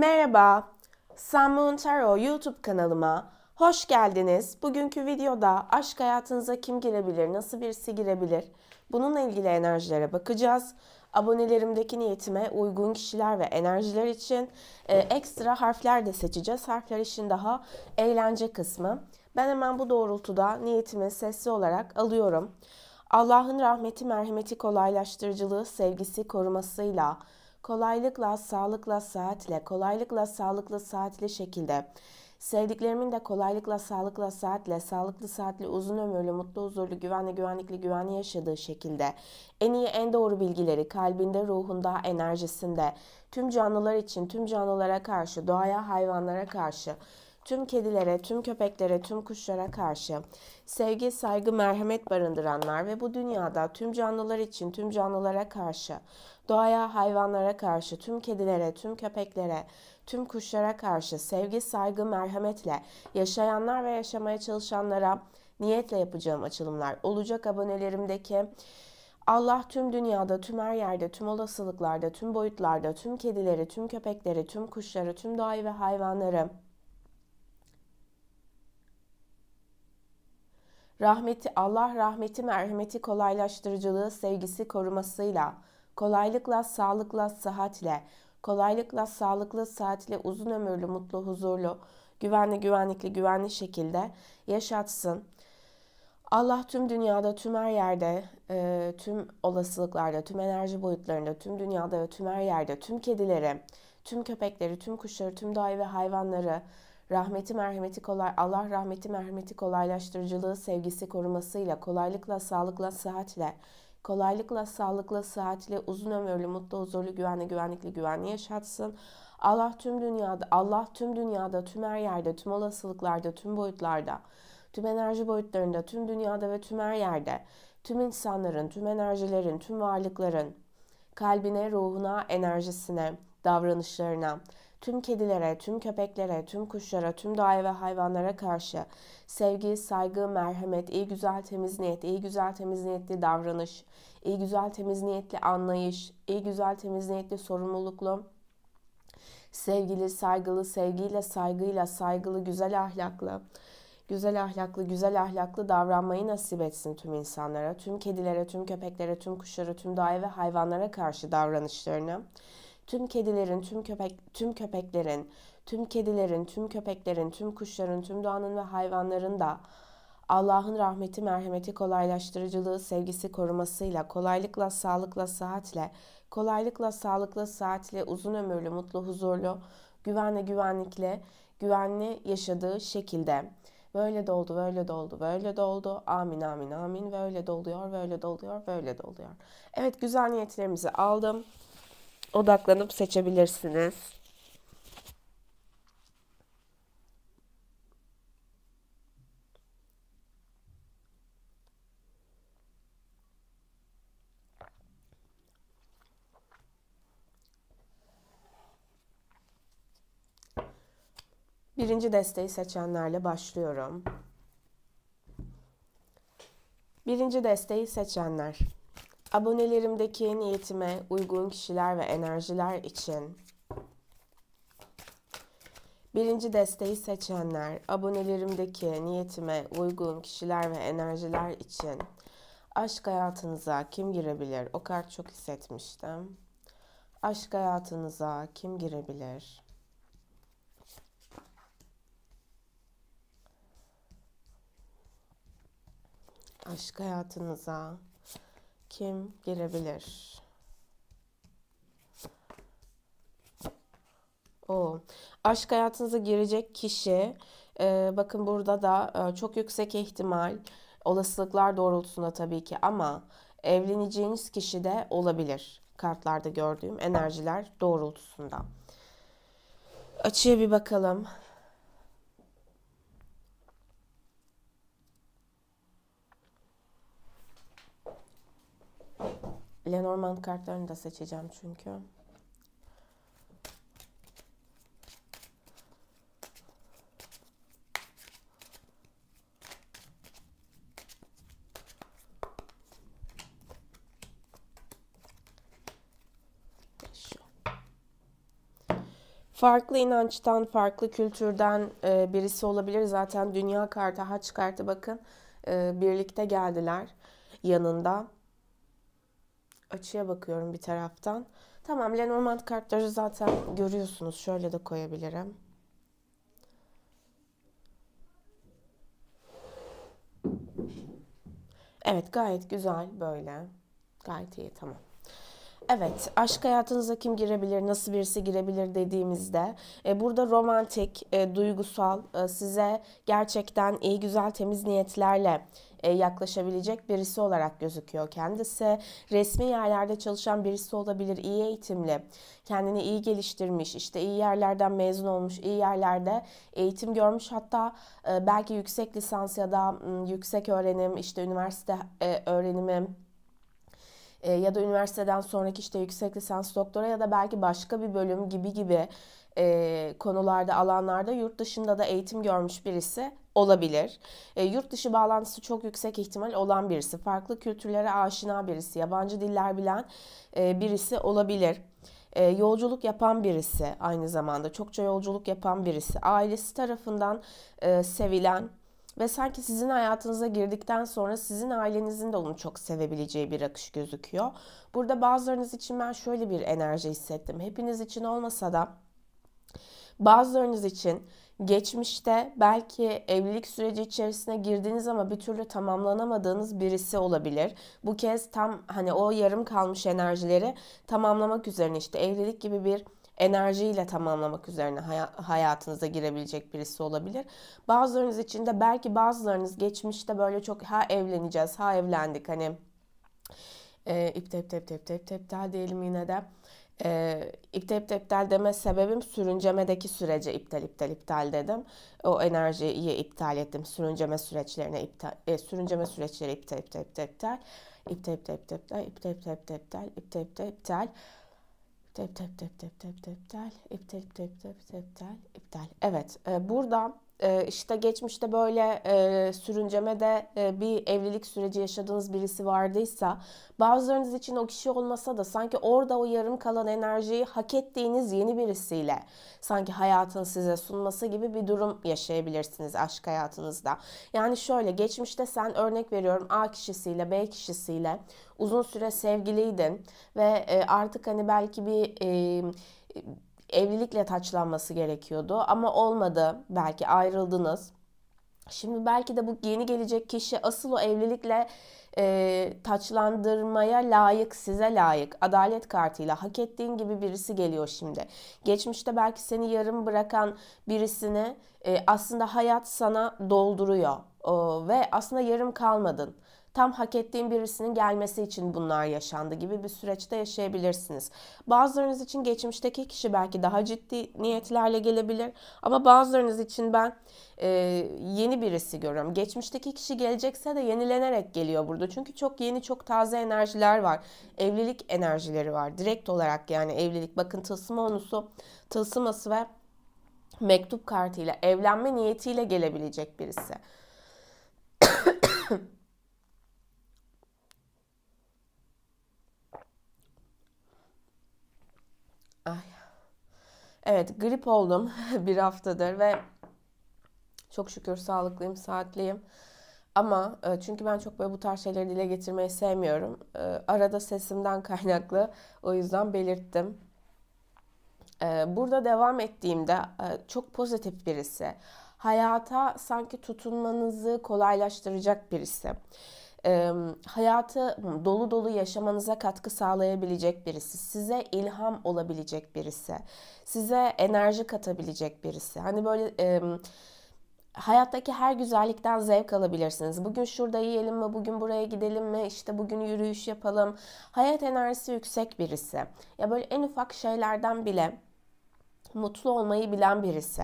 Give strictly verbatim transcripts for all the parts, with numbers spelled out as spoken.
Merhaba, Sanmoon Tarot YouTube kanalıma hoş geldiniz. Bugünkü videoda aşk hayatınıza kim girebilir, nasıl birisi girebilir? Bununla ilgili enerjilere bakacağız. Abonelerimdeki niyetime uygun kişiler ve enerjiler için e, ekstra harfler de seçeceğiz. Harfler işin daha eğlence kısmı. Ben hemen bu doğrultuda niyetimi sesli olarak alıyorum. Allah'ın rahmeti, merhameti, kolaylaştırıcılığı, sevgisi, korumasıyla, kolaylıkla, sağlıkla, saatle, kolaylıkla, sağlıklı, saatli şekilde, sevdiklerimin de kolaylıkla, sağlıkla, saatle, sağlıklı, saatli, uzun ömürlü, mutlu, huzurlu, güvenli, güvenlikli, güvenli yaşadığı şekilde, en iyi, en doğru bilgileri kalbinde, ruhunda, enerjisinde, tüm canlılar için, tüm canlılara karşı, doğaya, hayvanlara karşı, tüm kedilere, tüm köpeklere, tüm kuşlara karşı sevgi, saygı, merhamet barındıranlar ve bu dünyada tüm canlılar için, tüm canlılara karşı, doğaya, hayvanlara karşı, tüm kedilere, tüm köpeklere, tüm kuşlara karşı sevgi, saygı, merhametle yaşayanlar ve yaşamaya çalışanlara niyetle yapacağım açılımlar olacak abonelerimdeki. Allah tüm dünyada, tüm her yerde, tüm olasılıklarda, tüm boyutlarda, tüm kedileri, tüm köpekleri, tüm kuşları, tüm doğayı ve hayvanları rahmeti, Allah rahmeti, merhameti, kolaylaştırıcılığı, sevgisi, korumasıyla, kolaylıkla, sağlıkla, sıhhatle, kolaylıkla, sağlıklı, sıhhatle, uzun ömürlü, mutlu, huzurlu, güvenli, güvenlikli, güvenli şekilde yaşatsın. Allah tüm dünyada, tüm her yerde, tüm olasılıklarda, tüm enerji boyutlarında, tüm dünyada ve tüm her yerde, tüm kedileri, tüm köpekleri, tüm kuşları, tüm doğayı ve hayvanları, rahmeti, merhameti, kolay, Allah rahmeti, merhameti, kolaylaştırıcılığı, sevgisi, korumasıyla, kolaylıkla, sağlıkla, sıhhatle, kolaylıkla, sağlıkla, sıhhatle, uzun ömürlü, mutlu, huzurlu, güvenli, güvenlikli, güvenli yaşatsın. Allah tüm dünyada, Allah tüm dünyada, tüm her yerde, tüm olasılıklarda, tüm boyutlarda, tüm enerji boyutlarında, tüm dünyada ve tüm her yerde, tüm insanların, tüm enerjilerin, tüm varlıkların kalbine, ruhuna, enerjisine, davranışlarına, tüm kedilere, tüm köpeklere, tüm kuşlara, tüm doğaya ve hayvanlara karşı sevgi, saygı, merhamet, iyi güzel temiz niyet, iyi güzel temiz niyetli davranış, iyi güzel temiz niyetli anlayış, iyi güzel temiz niyetli sorumluluklu, sevgili, saygılı, sevgiyle, saygıyla, saygılı, güzel ahlaklı, güzel ahlaklı, güzel ahlaklı davranmayı nasip etsin tüm insanlara, tüm kedilere, tüm köpeklere, tüm kuşlara, tüm doğaya ve hayvanlara karşı davranışlarını, tüm kedilerin, tüm köpek, tüm köpeklerin, tüm kedilerin, tüm köpeklerin, tüm kuşların, tüm doğanın ve hayvanların da Allah'ın rahmeti, merhameti, kolaylaştırıcılığı, sevgisi, korumasıyla, kolaylıkla, sağlıkla, sıhhatle, kolaylıkla, sağlıkla, sıhhatle, uzun ömürlü, mutlu, huzurlu, güvenle, güvenlikle, güvenli yaşadığı şekilde. Böyle de oldu, böyle de oldu, böyle de oldu. Amin, amin, amin. Ve öyle de oluyor, böyle de oluyor, böyle de oluyor. Evet, güzel niyetlerimizi aldım. Odaklanıp seçebilirsiniz. Birinci desteği seçenlerle başlıyorum. Birinci desteği seçenler. Abonelerimdeki niyetime uygun kişiler ve enerjiler için birinci desteği seçenler, abonelerimdeki niyetime uygun kişiler ve enerjiler için aşk hayatınıza kim girebilir? O kart çok hissetmiştim. Aşk hayatınıza kim girebilir? Aşk hayatınıza kim girebilir? O aşk hayatınıza girecek kişi, e, bakın burada da e, çok yüksek ihtimal, olasılıklar doğrultusunda tabii ki, ama evleneceğiniz kişi de olabilir. Kartlarda gördüğüm enerjiler doğrultusunda. Açıya bir bakalım. Lenormand kartlarını da seçeceğim çünkü. Şu. farklı inançtan, farklı kültürden e, birisi olabilir. Zaten dünya kartı, haç kartı bakın e, birlikte geldiler yanında. Açıya bakıyorum bir taraftan. Tamam, Lenormand kartları zaten görüyorsunuz. Şöyle de koyabilirim. Evet, gayet güzel böyle. Gayet iyi, tamam. Evet, aşk hayatınıza kim girebilir, nasıl birisi girebilir dediğimizde e, burada romantik, e, duygusal, e, size gerçekten iyi, güzel, temiz niyetlerle e, yaklaşabilecek birisi olarak gözüküyor kendisi. Resmi yerlerde çalışan birisi olabilir, iyi eğitimli, kendini iyi geliştirmiş, işte iyi yerlerden mezun olmuş, iyi yerlerde eğitim görmüş, hatta e, belki yüksek lisans ya da m, yüksek öğrenim, işte üniversite e, öğrenimi, ya da üniversiteden sonraki işte yüksek lisans, doktora ya da belki başka bir bölüm gibi gibi e, konularda, alanlarda yurt dışında da eğitim görmüş birisi olabilir. E, yurt dışı bağlantısı çok yüksek ihtimal olan birisi, farklı kültürlere aşina birisi, yabancı diller bilen e, birisi olabilir. E, yolculuk yapan birisi, aynı zamanda çokça yolculuk yapan birisi, ailesi tarafından e, sevilen ve sanki sizin hayatınıza girdikten sonra sizin ailenizin de onu çok sevebileceği bir akış gözüküyor. Burada bazılarınız için ben şöyle bir enerji hissettim. Hepiniz için olmasa da bazılarınız için geçmişte belki evlilik süreci içerisine girdiniz ama bir türlü tamamlanamadığınız birisi olabilir. Bu kez tam hani o yarım kalmış enerjileri tamamlamak üzerine, işte evlilik gibi bir enerjiyle tamamlamak üzerine hayatınıza girebilecek birisi olabilir. Bazılarınız için de belki bazılarınız geçmişte böyle çok ha evleneceğiz, ha evlendik, hani e, iptal iptal iptal iptal iptal iptal diyelim yine de. E, iptal iptal iptal deme sebebim sürüncemedeki sürece iptal iptal iptal dedim. O enerjiyi iptal ettim. Sürünceme süreçlerine iptal, e, sürünceme süreçleri iptal iptal iptal iptal iptal iptal iptal iptal iptal iptal iptal iptal iptal iptal Tep tep tep tep tep tep iptal, iptal tep tep tep iptal, iptal. Evet, e, burada e, işte geçmişte böyle e, sürüncemede e, bir evlilik süreci yaşadığınız birisi vardıysa, bazılarınız için o kişi olmasa da sanki orada o yarım kalan enerjiyi hak ettiğiniz yeni birisiyle sanki hayatın size sunması gibi bir durum yaşayabilirsiniz aşk hayatınızda. Yani şöyle, geçmişte sen, örnek veriyorum, A kişisiyle, B kişisiyle uzun süre sevgiliydin ve artık hani belki bir e, evlilikle taçlanması gerekiyordu ama olmadı, belki ayrıldınız. Şimdi belki de bu yeni gelecek kişi asıl o evlilikle e, taçlandırmaya layık, size layık, adalet kartıyla hak ettiğin gibi birisi geliyor şimdi. Geçmişte belki seni yarım bırakan birisini e, aslında hayat sana dolduruyor o, ve aslında yarım kalmadın. Tam hak ettiğin birisinin gelmesi için bunlar yaşandı gibi bir süreçte yaşayabilirsiniz. Bazılarınız için geçmişteki kişi belki daha ciddi niyetlerle gelebilir. Ama bazılarınız için ben e, yeni birisi görüyorum. Geçmişteki kişi gelecekse de yenilenerek geliyor burada. Çünkü çok yeni, çok taze enerjiler var. Evlilik enerjileri var. Direkt olarak yani evlilik. Bakın tılsım onusu, tılsım ası ve mektup kartıyla, evlenme niyetiyle gelebilecek birisi. Ay. Evet, grip oldum bir haftadır ve çok şükür sağlıklıyım, saatliyim. Ama çünkü ben çok böyle bu tarz şeyleri dile getirmeyi sevmiyorum. Arada sesimden kaynaklı, o yüzden belirttim. Burada devam ettiğimde çok pozitif birisi. Hayata sanki tutunmanızı kolaylaştıracak birisi. E, hayatı dolu dolu yaşamanıza katkı sağlayabilecek birisi, size ilham olabilecek birisi, size enerji katabilecek birisi. Hani böyle e, hayattaki her güzellikten zevk alabilirsiniz. Bugün şurada yiyelim mi, bugün buraya gidelim mi, işte bugün yürüyüş yapalım. Hayat enerjisi yüksek birisi. Ya böyle en ufak şeylerden bile mutlu olmayı bilen birisi.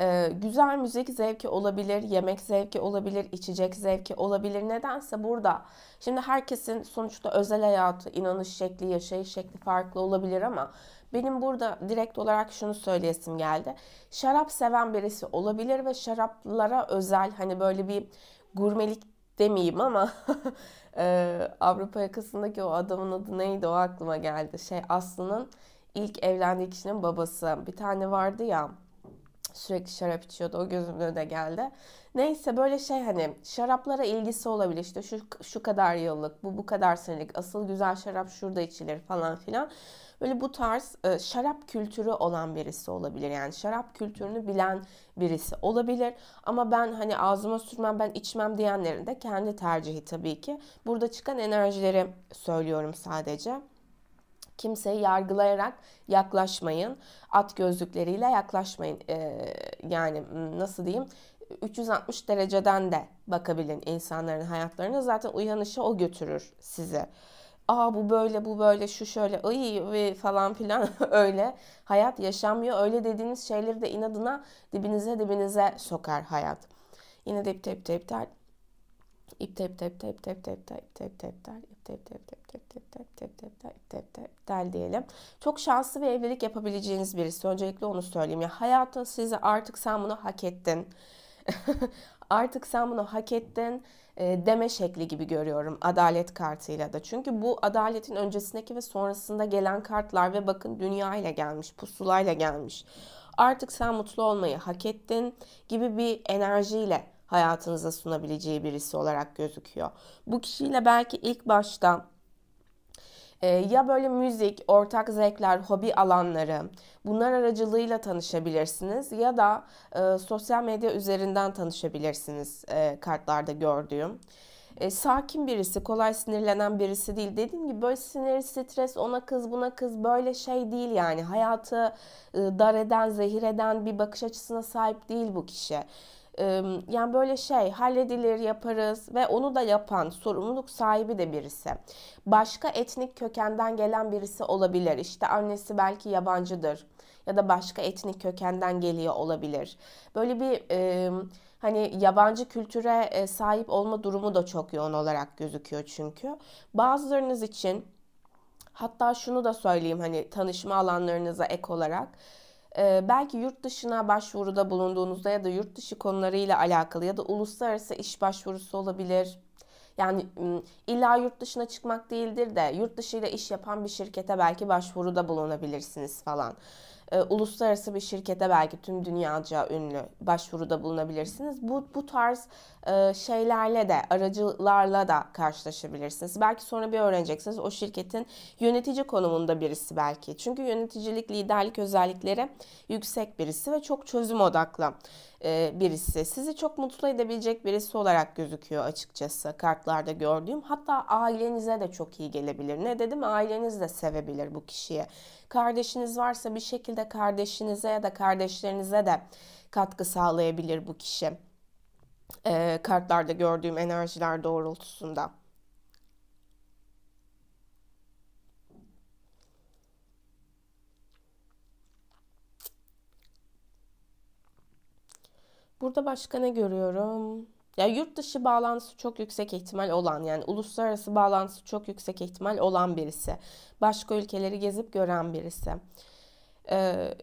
Ee, güzel müzik zevki olabilir, yemek zevki olabilir, içecek zevki olabilir. Nedense burada, şimdi herkesin sonuçta özel hayatı, inanış şekli, yaşayış şekli farklı olabilir ama benim burada direkt olarak şunu söyleyesim geldi. Şarap seven birisi olabilir ve şaraplara özel, hani böyle bir gurmelik demeyeyim ama ee, Avrupa yakasındaki o adamın adı neydi, o aklıma geldi. Şey, Aslı'nın ilk evlendiği kişinin babası. Bir tane vardı ya, sürekli şarap içiyordu. O gözümün önüne geldi. Neyse böyle şey, hani şaraplara ilgisi olabilir. İşte şu, şu kadar yıllık, bu bu kadar senelik, asıl güzel şarap şurada içilir falan filan. Böyle bu tarz e, şarap kültürü olan birisi olabilir. Yani şarap kültürünü bilen birisi olabilir. Ama ben hani ağzıma sürmem, ben içmem diyenlerin de kendi tercihi tabii ki. Burada çıkan enerjileri söylüyorum sadece. Kimseyi yargılayarak yaklaşmayın. At gözlükleriyle yaklaşmayın. Ee, yani nasıl diyeyim? üç yüz altmış dereceden de bakabilin insanların hayatlarına. Zaten uyanışa o götürür sizi. Aa bu böyle, bu böyle, şu şöyle, ıy falan filan öyle. Hayat yaşanmıyor. Öyle dediğiniz şeyleri de inadına dibinize dibinize sokar hayat. Yine de ip tep tep der. İp tep tep tep tep tep tep tep tep der. İp tep tep tep tep tep tep tep tep tep tep tep der diyelim. Çok şanslı bir evlilik yapabileceğiniz birisi. Öncelikle onu söyleyeyim. Ya hayatın sizi artık sen bunu hak ettin. Artık sen bunu hak ettin deme şekli gibi görüyorum adalet kartıyla da. Çünkü bu adaletin öncesindeki ve sonrasında gelen kartlar ve bakın dünya ile gelmiş, pusulayla gelmiş. Artık sen mutlu olmayı hak ettin gibi bir enerjiyle hayatınıza sunabileceği birisi olarak gözüküyor. Bu kişiyle belki ilk başta ya böyle müzik, ortak zevkler, hobi alanları, bunlar aracılığıyla tanışabilirsiniz ya da e, sosyal medya üzerinden tanışabilirsiniz e, kartlarda gördüğüm. E, sakin birisi, kolay sinirlenen birisi değil. Dediğim gibi böyle sinir, stres, ona kız, buna kız böyle şey değil yani. Hayatı e, dar eden, zehir eden bir bakış açısına sahip değil bu kişi. Yani böyle şey, halledilir, yaparız ve onu da yapan, sorumluluk sahibi de birisi. Başka etnik kökenden gelen birisi olabilir. İşte annesi belki yabancıdır ya da başka etnik kökenden geliyor olabilir. Böyle bir e, hani yabancı kültüre sahip olma durumu da çok yoğun olarak gözüküyor çünkü. Bazılarınız için hatta şunu da söyleyeyim, hani tanışma alanlarınıza ek olarak. Ee, belki yurt dışına başvuruda bulunduğunuzda ya da yurt dışı konularıyla alakalı ya da uluslararası iş başvurusu olabilir. Yani illa yurt dışına çıkmak değildir de yurt dışıyla iş yapan bir şirkete belki başvuruda bulunabilirsiniz falan. Ee, uluslararası bir şirkete belki tüm dünyaca ünlü başvuruda bulunabilirsiniz. Bu, bu tarz e, şeylerle de, aracılarla da karşılaşabilirsiniz. Belki sonra bir öğreneceksiniz o şirketin yönetici konumunda birisi belki. Çünkü yöneticilik, liderlik özellikleri yüksek birisi ve çok çözüm odaklı e, birisi. Sizi çok mutlu edebilecek birisi olarak gözüküyor açıkçası kartlarda gördüğüm. Hatta ailenize de çok iyi gelebilir. Ne dedim? Aileniz de sevebilir bu kişiyi. Kardeşiniz varsa bir şekilde de kardeşinize ya da kardeşlerinize de katkı sağlayabilir bu kişi. E, kartlarda gördüğüm enerjiler doğrultusunda. Burada başka ne görüyorum? Ya yurt dışı bağlantısı çok yüksek ihtimal olan, yani uluslararası bağlantısı çok yüksek ihtimal olan birisi. Başka ülkeleri gezip gören birisi. Ee,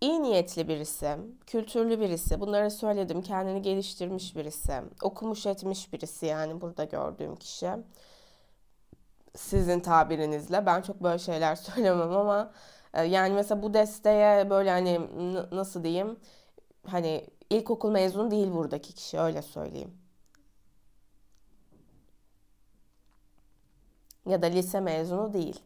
iyi niyetli birisi, kültürlü birisi, bunları söyledim, kendini geliştirmiş birisi, okumuş etmiş birisi yani burada gördüğüm kişi. Sizin tabirinizle ben çok böyle şeyler söylemem ama e, yani mesela bu desteye böyle hani nasıl diyeyim, hani ilkokul mezunu değil buradaki kişi, öyle söyleyeyim. Ya da lise mezunu değil.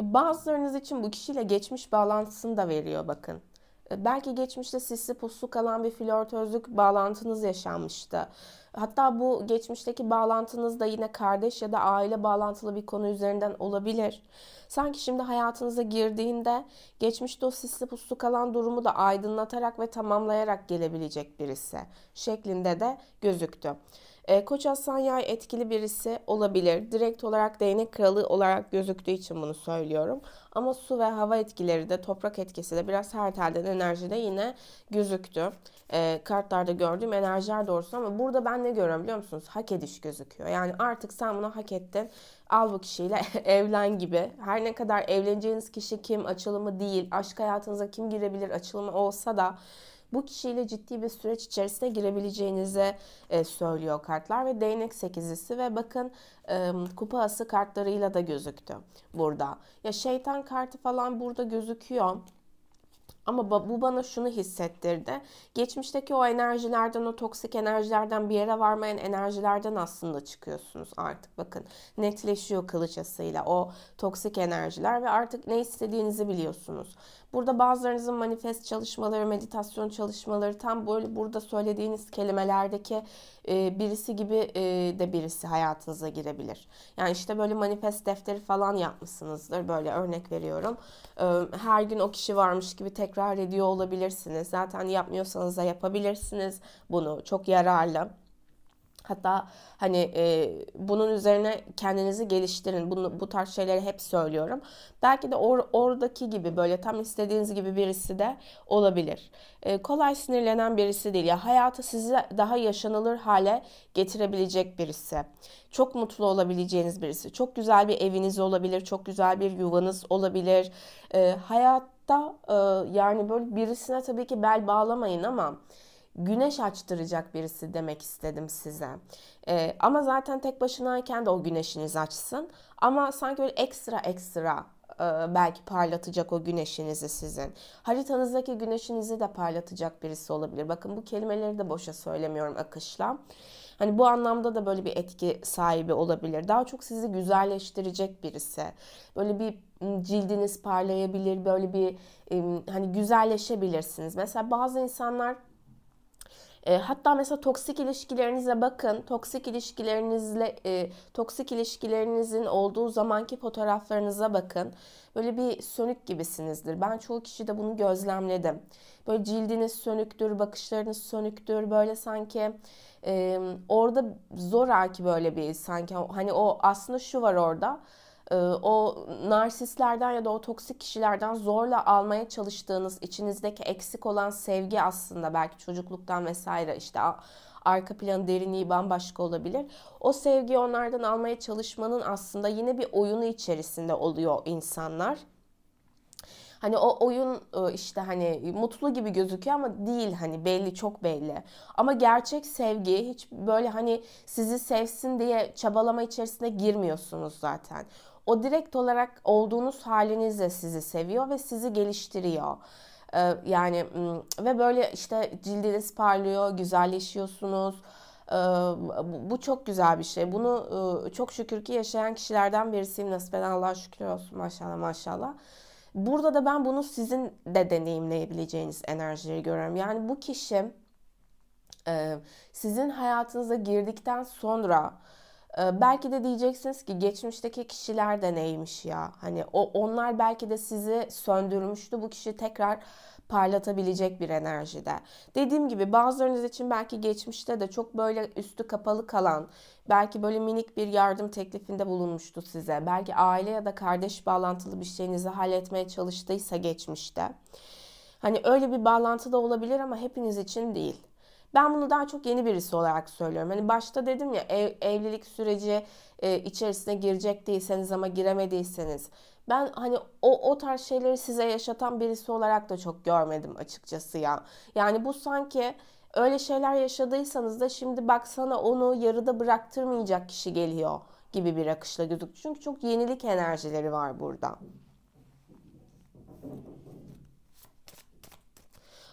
Bazılarınız için bu kişiyle geçmiş bağlantısını da veriyor bakın. Belki geçmişte sisli puslu kalan bir flörtözlük bağlantınız yaşanmıştı. Hatta bu geçmişteki bağlantınız da yine kardeş ya da aile bağlantılı bir konu üzerinden olabilir. Sanki şimdi hayatınıza girdiğinde geçmişte o sisli puslu kalan durumu da aydınlatarak ve tamamlayarak gelebilecek birisi şeklinde de gözüktü. Koç aslan yay etkili birisi olabilir. Direkt olarak değnek kralı olarak gözüktüğü için bunu söylüyorum. Ama su ve hava etkileri de, toprak etkisi de biraz her telden enerjide yine gözüktü. E, kartlarda gördüğüm enerjiler doğrusu, ama burada ben ne görüyorum biliyor musunuz? Hak ediş gözüküyor. Yani artık sen bunu hak ettin. Al bu kişiyle evlen gibi. Her ne kadar evleneceğiniz kişi kim, açılımı değil, aşk hayatınıza kim girebilir açılımı olsa da bu kişiyle ciddi bir süreç içerisine girebileceğinizi e, söylüyor kartlar ve değnek sekizlisi ve bakın e, kupa ası kartlarıyla da gözüktü burada. Ya şeytan kartı falan burada gözüküyor. Ama bu bana şunu hissettirdi. Geçmişteki o enerjilerden, o toksik enerjilerden, bir yere varmayan enerjilerden aslında çıkıyorsunuz artık. Bakın netleşiyor kılıç asıyla o toksik enerjiler ve artık ne istediğinizi biliyorsunuz. Burada bazılarınızın manifest çalışmaları, meditasyon çalışmaları, tam böyle burada söylediğiniz kelimelerdeki e, birisi gibi e, de birisi hayatınıza girebilir. Yani işte böyle manifest defteri falan yapmışsınızdır. Böyle örnek veriyorum. E, her gün o kişi varmış gibi tekrar ediyor olabilirsiniz. Zaten yapmıyorsanız da yapabilirsiniz bunu. Çok yararlı. Hatta hani e, bunun üzerine kendinizi geliştirin. Bunu, bu tarz şeyleri hep söylüyorum. Belki de or, oradaki gibi böyle tam istediğiniz gibi birisi de olabilir. E, kolay sinirlenen birisi değil. Ya hayatı sizi daha yaşanılır hale getirebilecek birisi. Çok mutlu olabileceğiniz birisi. Çok güzel bir eviniz olabilir. Çok güzel bir yuvanız olabilir. E, hayatta e, yani böyle birisine tabii ki bel bağlamayın ama güneş açtıracak birisi demek istedim size. Ee, ama zaten tek başınayken de o güneşiniz açsın. Ama sanki böyle ekstra ekstra e, belki parlatacak o güneşinizi sizin. Haritanızdaki güneşinizi de parlatacak birisi olabilir. Bakın bu kelimeleri de boşa söylemiyorum akışla. Hani bu anlamda da böyle bir etki sahibi olabilir. Daha çok sizi güzelleştirecek birisi. Böyle bir cildiniz parlayabilir. Böyle bir e, hani güzelleşebilirsiniz. Mesela bazı insanlar... E, hatta mesela toksik ilişkilerinize bakın. Toksik ilişkilerinizle e, toksik ilişkilerinizin olduğu zamanki fotoğraflarınıza bakın. Böyle bir sönük gibisinizdir. Ben çoğu kişide bunu gözlemledim. Böyle cildiniz sönüktür, bakışlarınız sönüktür. Böyle sanki e, orada zoraki böyle bir sanki hani o aslında şu var orada. O narsistlerden ya da o toksik kişilerden zorla almaya çalıştığınız içinizdeki eksik olan sevgi aslında belki çocukluktan vesaire işte arka planı derinliği bambaşka olabilir. O sevgiyi onlardan almaya çalışmanın aslında yine bir oyunu içerisinde oluyor insanlar. Hani o oyun işte hani mutlu gibi gözüküyor ama değil hani belli çok belli. Ama gerçek sevgi hiç böyle hani sizi sevsin diye çabalama içerisine girmiyorsunuz zaten. O direkt olarak olduğunuz halinizle sizi seviyor ve sizi geliştiriyor. Yani ve böyle işte cildiniz parlıyor, güzelleşiyorsunuz. Bu çok güzel bir şey. Bunu çok şükür ki yaşayan kişilerden birisiyim. Nasip eden Allah'a şükür olsun maşallah maşallah. Burada da ben bunu sizin de deneyimleyebileceğiniz enerjileri görüyorum. Yani bu kişi sizin hayatınıza girdikten sonra belki de diyeceksiniz ki geçmişteki kişiler de neymiş ya. Hani o onlar belki de sizi söndürmüştü. Bu kişi tekrar parlatabilecek bir enerjide. Dediğim gibi bazılarınız için belki geçmişte de çok böyle üstü kapalı kalan, belki böyle minik bir yardım teklifinde bulunmuştu size. Belki aile ya da kardeş bağlantılı bir şeyinizi halletmeye çalıştıysa geçmişte. Hani öyle bir bağlantı da olabilir ama hepiniz için değil. Ben bunu daha çok yeni birisi olarak söylüyorum. Hani başta dedim ya ev, evlilik süreci e, içerisine girecek değilseniz ama giremediyseniz. Ben hani o, o tarz şeyleri size yaşatan birisi olarak da çok görmedim açıkçası ya. Yani bu sanki öyle şeyler yaşadıysanız da şimdi baksana onu yarıda bıraktırmayacak kişi geliyor gibi bir akışla gözüktü. Çünkü çok yenilik enerjileri var burada.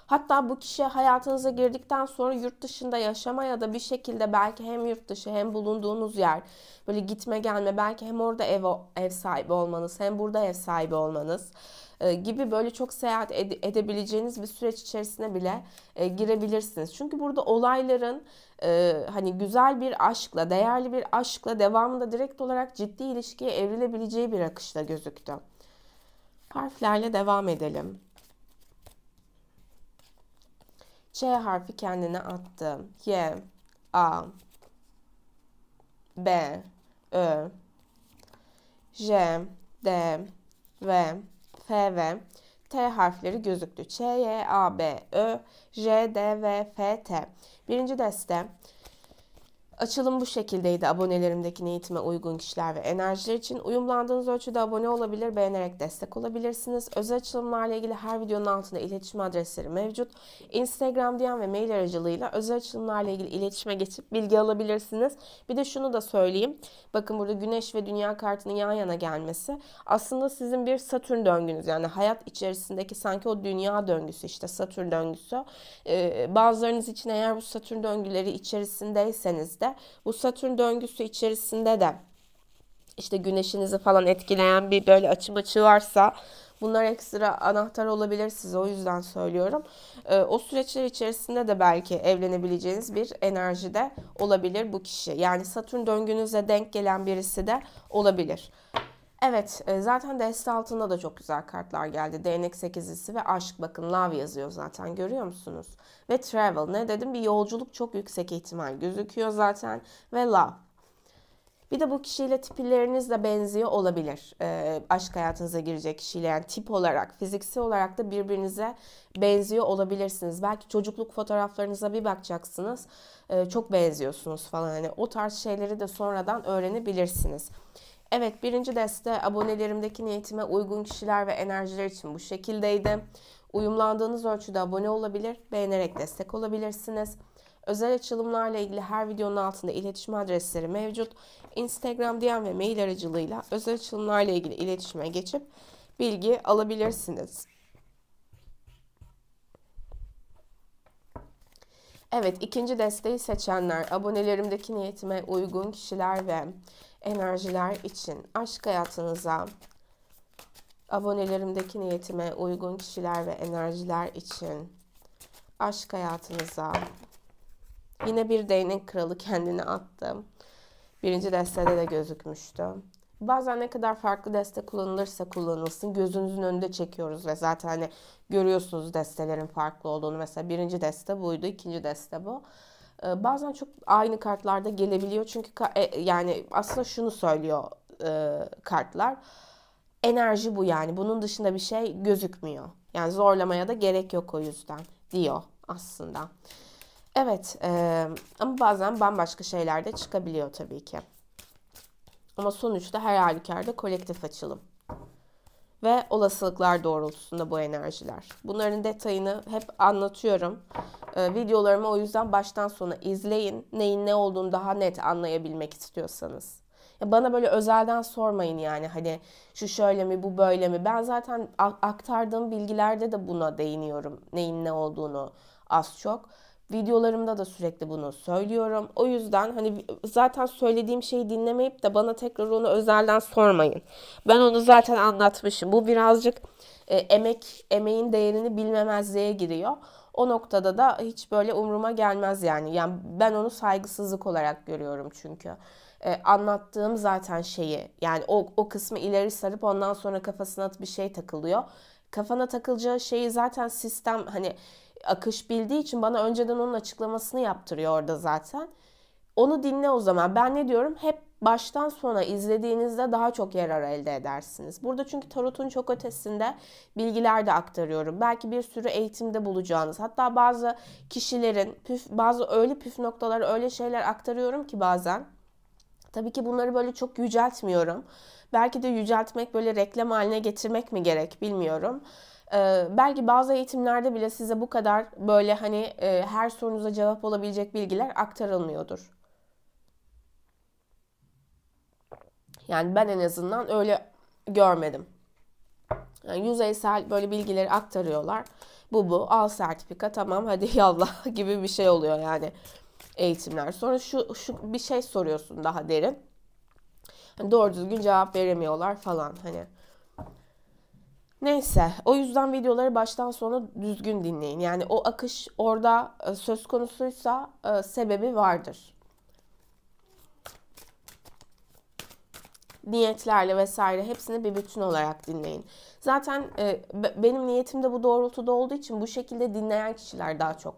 Hatta bu kişi hayatınıza girdikten sonra yurt dışında yaşama ya da bir şekilde belki hem yurt dışı hem bulunduğunuz yer böyle gitme gelme belki hem orada ev, ev sahibi olmanız hem burada ev sahibi olmanız e, gibi böyle çok seyahat ede, edebileceğiniz bir süreç içerisine bile e, girebilirsiniz. Çünkü burada olayların e, hani güzel bir aşkla, değerli bir aşkla devamında direkt olarak ciddi ilişkiye evrilebileceği bir akışla gözüktü. Harflerle devam edelim. Ç harfi kendine attı. Y, A, B, Ö, J, D, V, F ve T harfleri gözüktü. Ç, Y, A, B, Ö, J, D, V, F, T. Birinci deste. Açılım bu şekildeydi abonelerimdeki niyetime uygun kişiler ve enerjiler için. Uyumlandığınız ölçüde abone olabilir, beğenerek destek olabilirsiniz. Özel açılımlarla ilgili her videonun altında iletişim adresleri mevcut. Instagram, D M ve mail aracılığıyla özel açılımlarla ilgili iletişime geçip bilgi alabilirsiniz. Bir de şunu da söyleyeyim. Bakın burada Güneş ve Dünya kartının yan yana gelmesi aslında sizin bir Satürn döngünüz. Yani hayat içerisindeki sanki o dünya döngüsü, işte Satürn döngüsü. Ee, bazılarınız için eğer bu Satürn döngüleri içerisindeyseniz de bu Satürn döngüsü içerisinde de işte güneşinizi falan etkileyen bir böyle açı maçı varsa bunlar ekstra anahtar olabilir size. O yüzden söylüyorum. Ee, o süreçler içerisinde de belki evlenebileceğiniz bir enerjide olabilir bu kişi. Yani Satürn döngünüze denk gelen birisi de olabilir. Evet, zaten deste altında da çok güzel kartlar geldi. Değnek sekizlisi ve aşk, bakın love yazıyor zaten, görüyor musunuz? Ve travel, ne dedim, bir yolculuk çok yüksek ihtimal gözüküyor zaten ve love. Bir de bu kişiyle tiplerinizle benziyor olabilir. E, aşk hayatınıza girecek kişiyle, yani tip olarak, fiziksel olarak da birbirinize benziyor olabilirsiniz. Belki çocukluk fotoğraflarınıza bir bakacaksınız. E, çok benziyorsunuz falan. Hani o tarz şeyleri de sonradan öğrenebilirsiniz. Evet, birinci deste abonelerimdeki niyetime uygun kişiler ve enerjiler için bu şekildeydi. Uyumlandığınız ölçüde abone olabilir, beğenerek destek olabilirsiniz. Özel açılımlarla ilgili her videonun altında iletişim adresleri mevcut. Instagram, D M ve mail aracılığıyla özel açılımlarla ilgili iletişime geçip bilgi alabilirsiniz. Evet, ikinci desteği seçenler, abonelerimdeki niyetime uygun kişiler ve enerjiler için aşk hayatınıza, abonelerimdeki niyetime uygun kişiler ve enerjiler için aşk hayatınıza yine bir değnek kralı kendine attım. Birinci destede de gözükmüştü. Bazen ne kadar farklı deste kullanılırsa kullanılsın gözünüzün önünde çekiyoruz ve zaten hani görüyorsunuz destelerin farklı olduğunu. Mesela birinci deste buydu, ikinci deste bu. Ee, bazen çok aynı kartlarda gelebiliyor çünkü e, yani aslında şunu söylüyor e, kartlar. Enerji bu, yani bunun dışında bir şey gözükmüyor. Yani zorlamaya da gerek yok o yüzden diyor aslında. Evet, e, ama bazen bambaşka şeyler de çıkabiliyor tabii ki. Ama sonuçta her halükarda kolektif açılım ve olasılıklar doğrultusunda bu enerjiler. Bunların detayını hep anlatıyorum. Ee, videolarımı o yüzden baştan sona izleyin. Neyin ne olduğunu daha net anlayabilmek istiyorsanız. Ya bana böyle özelden sormayın yani, hani şu şöyle mi, bu böyle mi. Ben zaten aktardığım bilgilerde de buna değiniyorum. Neyin ne olduğunu az çok. Videolarımda da sürekli bunu söylüyorum. O yüzden hani zaten söylediğim şeyi dinlemeyip de bana tekrar onu özelden sormayın. Ben onu zaten anlatmışım. Bu birazcık e, emek, emeğin değerini bilmemezliğe giriyor. O noktada da hiç böyle umruma gelmez yani. Yani ben onu saygısızlık olarak görüyorum çünkü. E, anlattığım zaten şeyi, yani o, o kısmı ileri sarıp ondan sonra kafasına atıp bir şey takılıyor. Kafana takılacağı şeyi zaten sistem hani... akış bildiği için bana önceden onun açıklamasını yaptırıyor orada zaten. Onu dinle o zaman. Ben ne diyorum? Hep baştan sona izlediğinizde daha çok yarar elde edersiniz. Burada çünkü tarotun çok ötesinde bilgiler de aktarıyorum. Belki bir sürü eğitimde bulacağınız. Hatta bazı kişilerin püf, bazı öyle püf noktaları, öyle şeyler aktarıyorum ki bazen. Tabii ki bunları böyle çok yüceltmiyorum. Belki de yüceltmek, böyle reklam haline getirmek mi gerek bilmiyorum. Ee, belki bazı eğitimlerde bile size bu kadar böyle hani e, her sorunuza cevap olabilecek bilgiler aktarılmıyordur. Yani ben en azından öyle görmedim. Yani yüzeysel böyle bilgileri aktarıyorlar. Bu bu al sertifika, tamam hadi yallah gibi bir şey oluyor yani eğitimler. Sonra şu, şu bir şey soruyorsun daha derin. Yani doğru düzgün cevap veremiyorlar falan hani. Neyse, o yüzden videoları baştan sona düzgün dinleyin. Yani o akış orada söz konusuysa sebebi vardır. Niyetlerle vesaire hepsini bir bütün olarak dinleyin. Zaten benim niyetim de bu doğrultuda olduğu için bu şekilde dinleyen kişiler daha çok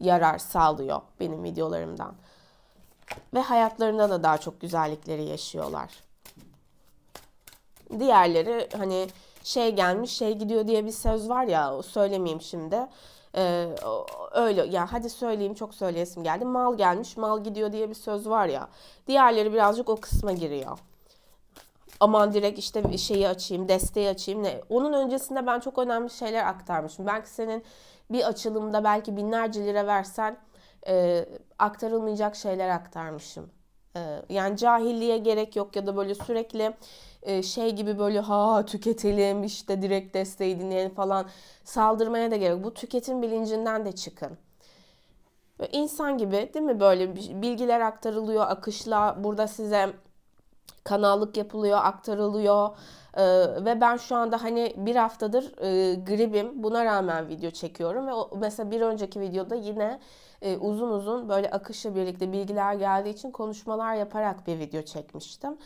yarar sağlıyor benim videolarımdan. Ve hayatlarında da daha çok güzellikleri yaşıyorlar. Diğerleri hani... şey gelmiş şey gidiyor diye bir söz var ya, söylemeyeyim şimdi. Ee, öyle ya, hadi söyleyeyim, çok söyleyesim geldi. Mal gelmiş mal gidiyor diye bir söz var ya. Diğerleri birazcık o kısma giriyor. Aman direkt işte şeyi açayım, desteği açayım. Ne? Onun öncesinde ben çok önemli şeyler aktarmışım. Belki senin bir açılımda belki binlerce lira versen e, aktarılmayacak şeyler aktarmışım. E, yani cahilliğe gerek yok ya da böyle sürekli e, şey gibi böyle ha tüketelim işte direkt desteği dinleyelim falan saldırmaya da gerek. Bu tüketim bilincinden de çıkın. Böyle insan gibi değil mi, böyle bilgiler aktarılıyor akışla, burada size kanallık yapılıyor, aktarılıyor ee, ve ben şu anda hani bir haftadır e, gribim, buna rağmen video çekiyorum ve o, mesela bir önceki videoda yine e, uzun uzun böyle akışla birlikte bilgiler geldiği için konuşmalar yaparak bir video çekmiştim.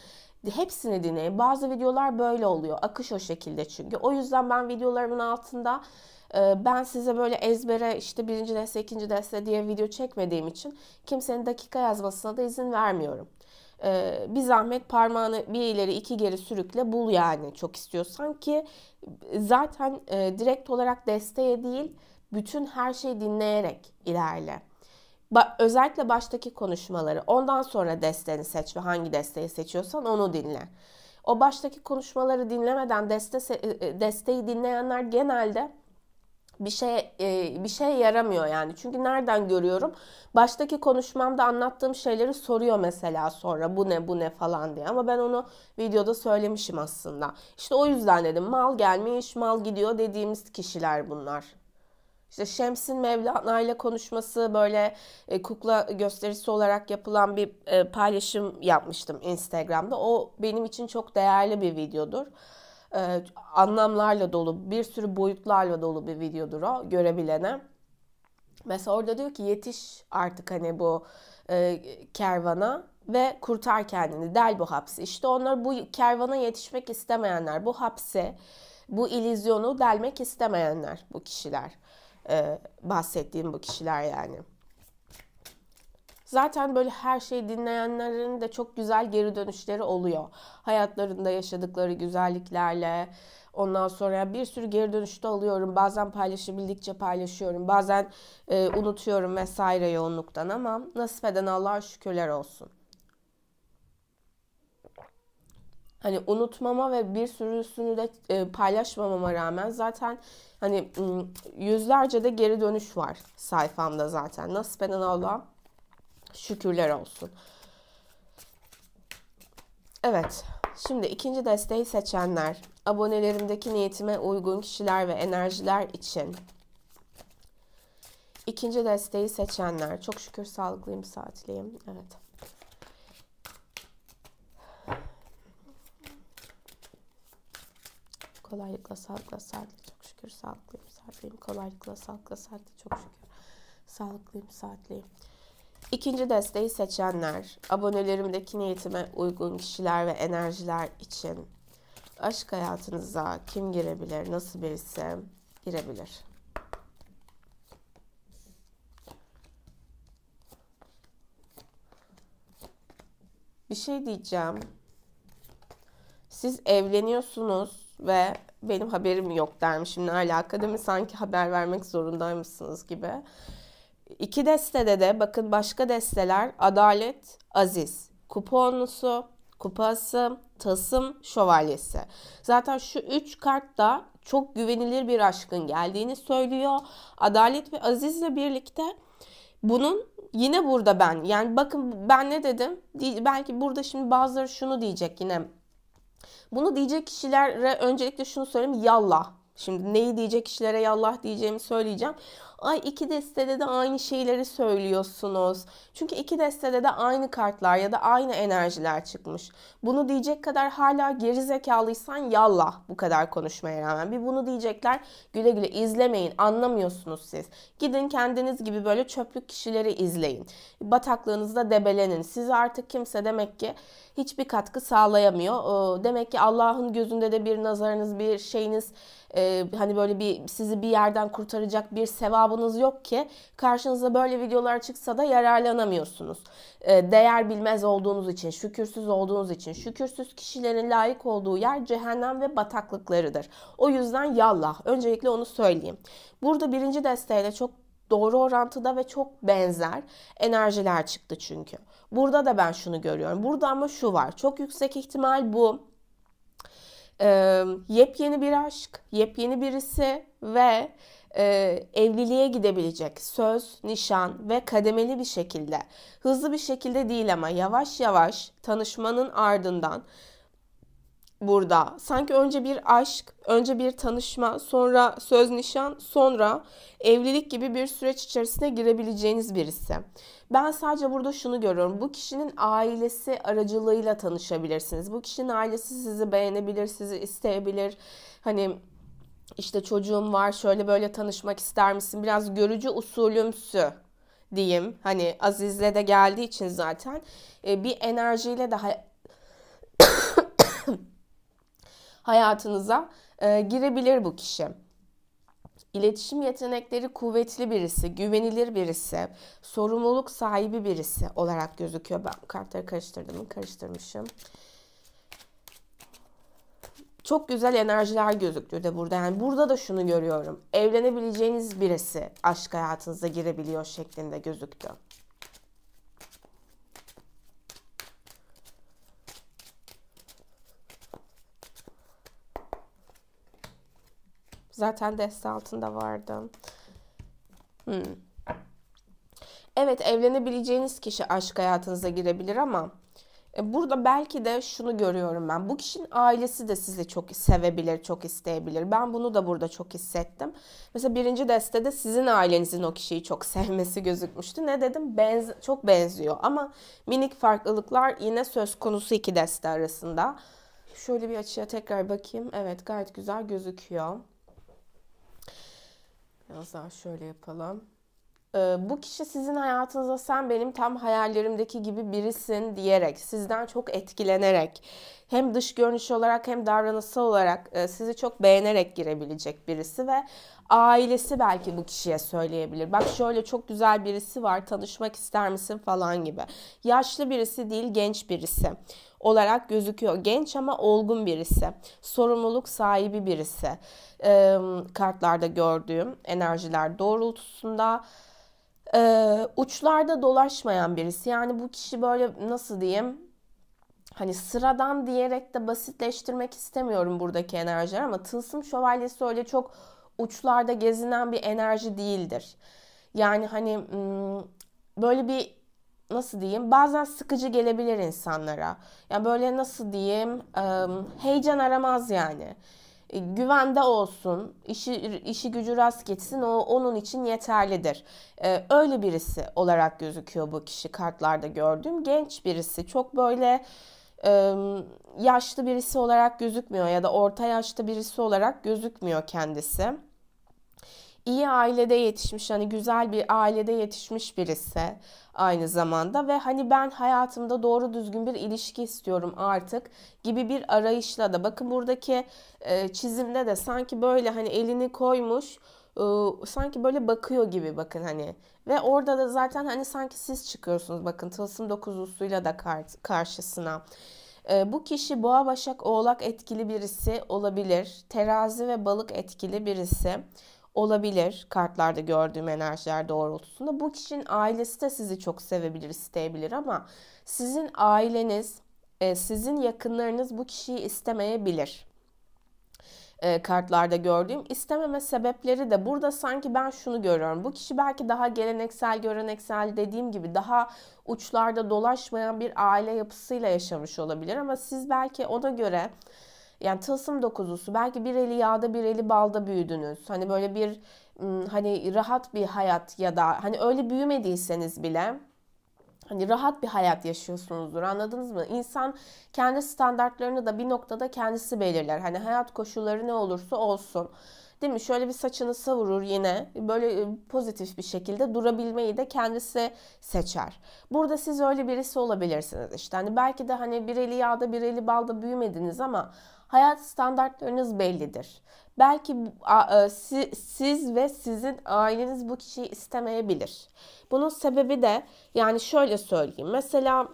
Hepsini dinleyin. Bazı videolar böyle oluyor. Akış o şekilde çünkü. O yüzden ben videolarımın altında e, ben size böyle ezbere işte birinci deste, ikinci deste diye video çekmediğim için kimsenin dakika yazmasına da izin vermiyorum. Ee, bir zahmet parmağını bir ileri iki geri sürükle, bul yani çok istiyorsan ki zaten e, direkt olarak desteğe değil bütün her şeyi dinleyerek ilerle. Ba- özellikle baştaki konuşmaları, ondan sonra desteni seç ve hangi desteği seçiyorsan onu dinle. O baştaki konuşmaları dinlemeden deste desteği dinleyenler genelde bir şey e, bir şey yaramıyor yani. Çünkü nereden görüyorum? Baştaki konuşmamda anlattığım şeyleri soruyor mesela sonra, bu ne bu ne falan diye. Ama ben onu videoda söylemişim aslında. İşte o yüzden dedim, mal gelmiş mal gidiyor dediğimiz kişiler bunlar. İşte Şems'in Mevlana ile konuşması, böyle e, kukla gösterisi olarak yapılan bir e, paylaşım yapmıştım Instagram'da. O benim için çok değerli bir videodur. Ee, anlamlarla dolu, bir sürü boyutlarla dolu bir videodur o, görebilene. Mesela orada diyor ki yetiş artık hani bu e, kervana ve kurtar kendini, del bu hapsi. İşte onlar bu kervana yetişmek istemeyenler, bu hapse, bu illüzyonu delmek istemeyenler bu kişiler. Ee, bahsettiğim bu kişiler yani. Zaten böyle her şeyi dinleyenlerin de çok güzel geri dönüşleri oluyor. Hayatlarında yaşadıkları güzelliklerle. Ondan sonra bir sürü geri dönüşte alıyorum. Bazen paylaşabildikçe paylaşıyorum. Bazen e, unutuyorum vesaire yoğunluktan, ama nasip eden Allah'a şükürler olsun. Hani unutmama ve bir sürüsünü de e, paylaşmamama rağmen zaten hani yüzlerce de geri dönüş var sayfamda zaten. Nasip eden Allah'a şükürler olsun. Evet. Şimdi ikinci desteği seçenler, abonelerimdeki niyetime uygun kişiler ve enerjiler için. İkinci desteği seçenler. Çok şükür sağlıklıyım, saatliyim. Evet. Kolaylıkla, sağlıkla, saatli. Çok şükür sağlıklıyım, saatliyim. Kolaylıkla, sağlıkla, saatli. Çok şükür sağlıklıyım, saatliyim. İkinci desteği seçenler, abonelerimdeki niyetime uygun kişiler ve enerjiler için. Aşk hayatınıza kim girebilir, nasıl birisi girebilir? Bir şey diyeceğim. Siz evleniyorsunuz ve benim haberim yok dermişim, ne alaka değil mi? Sanki haber vermek zorundaymışsınız gibi. İki destede de bakın, başka desteler Adalet, Aziz, Kuponlusu, Kupası, Tasım, Şövalyesi. Zaten şu üç kart da çok güvenilir bir aşkın geldiğini söylüyor. Adalet ve Aziz'le birlikte bunun yine burada ben. Yani bakın ben ne dedim? Belki burada şimdi bazıları şunu diyecek yine. Bunu diyecek kişilere öncelikle şunu söyleyeyim. Yallah. Şimdi neyi diyecek kişilere yallah diyeceğimi söyleyeceğim. Ay iki destede de aynı şeyleri söylüyorsunuz. Çünkü iki destede de aynı kartlar ya da aynı enerjiler çıkmış. Bunu diyecek kadar hala gerizekalıysan yallah, bu kadar konuşmaya rağmen. Bir bunu diyecekler, güle güle izlemeyin, anlamıyorsunuz siz. Gidin kendiniz gibi böyle çöplük kişileri izleyin. Bataklığınızda debelenin. Size artık kimse demek ki hiçbir katkı sağlayamıyor. Demek ki Allah'ın gözünde de bir nazarınız, bir şeyiniz e, hani böyle bir sizi bir yerden kurtaracak bir sevabınız yok ki karşınıza böyle videolar çıksa da yararlanamıyorsunuz. E, değer bilmez olduğunuz için, şükürsüz olduğunuz için. Şükürsüz kişilerin layık olduğu yer cehennem ve bataklıklarıdır. O yüzden yallah. Öncelikle onu söyleyeyim. Burada birinci desteğiyle çok doğru orantıda ve çok benzer enerjiler çıktı çünkü. Burada da ben şunu görüyorum. Burada ama şu var. Çok yüksek ihtimal bu. Ee, yepyeni bir aşk, yepyeni birisi ve e, evliliğe gidebilecek söz, nişan ve kademeli bir şekilde. Hızlı bir şekilde değil ama yavaş yavaş tanışmanın ardından burada sanki önce bir aşk, önce bir tanışma, sonra söz nişan, sonra evlilik gibi bir süreç içerisine girebileceğiniz birisi. Ben sadece burada şunu görüyorum. Bu kişinin ailesi aracılığıyla tanışabilirsiniz. Bu kişinin ailesi sizi beğenebilir, sizi isteyebilir. Hani işte çocuğum var, şöyle böyle tanışmak ister misin? Biraz görücü usulümsü diyeyim. Hani Aziz'le de geldiği için zaten bir enerjiyle daha hayatınıza e, girebilir bu kişi. İletişim yetenekleri kuvvetli birisi, güvenilir birisi, sorumluluk sahibi birisi olarak gözüküyor. Ben kartları karıştırdım, karıştırmışım. Çok güzel enerjiler gözüktü de burada. Yani burada da şunu görüyorum. Evlenebileceğiniz birisi aşk hayatınıza girebiliyor şeklinde gözüktü. Zaten deste altında vardı. Hmm. Evet, evlenebileceğiniz kişi aşk hayatınıza girebilir ama burada belki de şunu görüyorum ben. Bu kişinin ailesi de sizi çok sevebilir, çok isteyebilir. Ben bunu da burada çok hissettim. Mesela birinci destede sizin ailenizin o kişiyi çok sevmesi gözükmüştü. Ne dedim? Benz çok benziyor ama minik farklılıklar yine söz konusu iki deste arasında. Şöyle bir açıya tekrar bakayım. Evet, gayet güzel gözüküyor. Biraz daha şöyle yapalım. Ee, bu kişi sizin hayatınıza sen benim tam hayallerimdeki gibi birisin diyerek, sizden çok etkilenerek, hem dış görünüş olarak hem davranışsal olarak e, sizi çok beğenerek girebilecek birisi ve ailesi belki bu kişiye söyleyebilir. Bak şöyle çok güzel birisi var, tanışmak ister misin falan gibi. Yaşlı birisi değil, genç birisi olarak gözüküyor. Genç ama olgun birisi. Sorumluluk sahibi birisi. E, kartlarda gördüğüm enerjiler doğrultusunda. E, uçlarda dolaşmayan birisi. Yani bu kişi böyle nasıl diyeyim? Hani sıradan diyerek de basitleştirmek istemiyorum buradaki enerjiler ama Tılsım Şövalyesi öyle çok uçlarda gezinen bir enerji değildir. Yani hani böyle bir nasıl diyeyim, bazen sıkıcı gelebilir insanlara. Yani böyle nasıl diyeyim, heyecan aramaz yani. Güvende olsun, işi, işi gücü rast gitsin, o onun için yeterlidir. Ee, öyle birisi olarak gözüküyor bu kişi kartlarda gördüğüm. Genç birisi, çok böyle e, yaşlı birisi olarak gözükmüyor ya da orta yaşlı birisi olarak gözükmüyor kendisi. İyi ailede yetişmiş, hani güzel bir ailede yetişmiş birisi aynı zamanda ve hani ben hayatımda doğru düzgün bir ilişki istiyorum artık gibi bir arayışla da, bakın buradaki e, çizimde de sanki böyle hani elini koymuş, e, sanki böyle bakıyor gibi, bakın hani ve orada da zaten hani sanki siz çıkıyorsunuz, bakın Tılsım dokuzlusuyla da karşısına. Bu kişi Boğa, Başak, Oğlak etkili birisi olabilir. Terazi ve Balık etkili birisi olabilir kartlarda gördüğüm enerjiler doğrultusunda. Bu kişinin ailesi de sizi çok sevebilir, isteyebilir ama sizin aileniz, sizin yakınlarınız bu kişiyi istemeyebilir. Kartlarda gördüğüm istememe sebepleri de burada sanki ben şunu görüyorum. Bu kişi belki daha geleneksel, göreneksel, dediğim gibi daha uçlarda dolaşmayan bir aile yapısıyla yaşamış olabilir ama siz belki ona göre, yani Tılsım dokuzlusu, belki bir eli yağda bir eli balda büyüdünüz. Hani böyle bir hani rahat bir hayat ya da hani öyle büyümediyseniz bile hani rahat bir hayat yaşıyorsunuzdur, anladınız mı? İnsan kendi standartlarını da bir noktada kendisi belirler. Hani hayat koşulları ne olursa olsun. Değil mi? Şöyle bir saçını savurur yine. Böyle pozitif bir şekilde durabilmeyi de kendisi seçer. Burada siz öyle birisi olabilirsiniz işte. Hani belki de hani bir eli yağda bir eli balda büyümediniz ama hayat standartlarınız bellidir. Belki siz ve sizin aileniz bu kişiyi istemeyebilir. Bunun sebebi de yani şöyle söyleyeyim. Mesela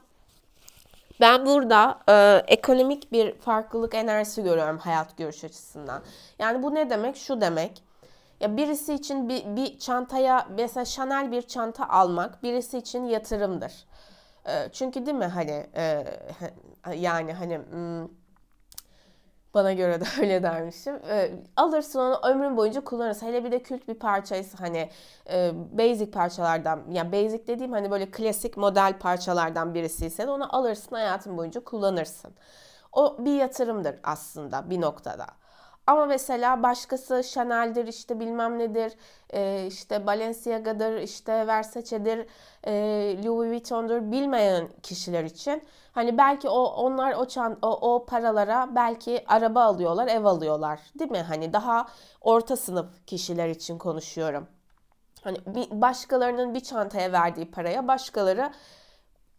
ben burada e, ekonomik bir farklılık enerjisi görüyorum hayat görüş açısından. Yani bu ne demek? Şu demek. Ya birisi için bir, bir çantaya mesela Chanel bir çanta almak birisi için yatırımdır. E, çünkü değil mi hani e, yani hani bana göre de öyle dermişim. E, alırsın onu ömrün boyunca kullanırsın. Hele bir de kült bir parçaysa hani e, basic parçalardan ya yani basic dediğim hani böyle klasik model parçalardan birisiyse de onu alırsın hayatın boyunca kullanırsın. O bir yatırımdır aslında bir noktada. Ama mesela başkası Chanel'dir işte bilmem nedir e, işte Balenciaga'dır işte Versace'dir e, Louis Vuitton'dur bilmeyen kişiler için hani belki o onlar o, çan, o o paralara belki araba alıyorlar ev alıyorlar değil mi hani daha orta sınıf kişiler için konuşuyorum hani bir, başkalarının bir çantaya verdiği paraya başkaları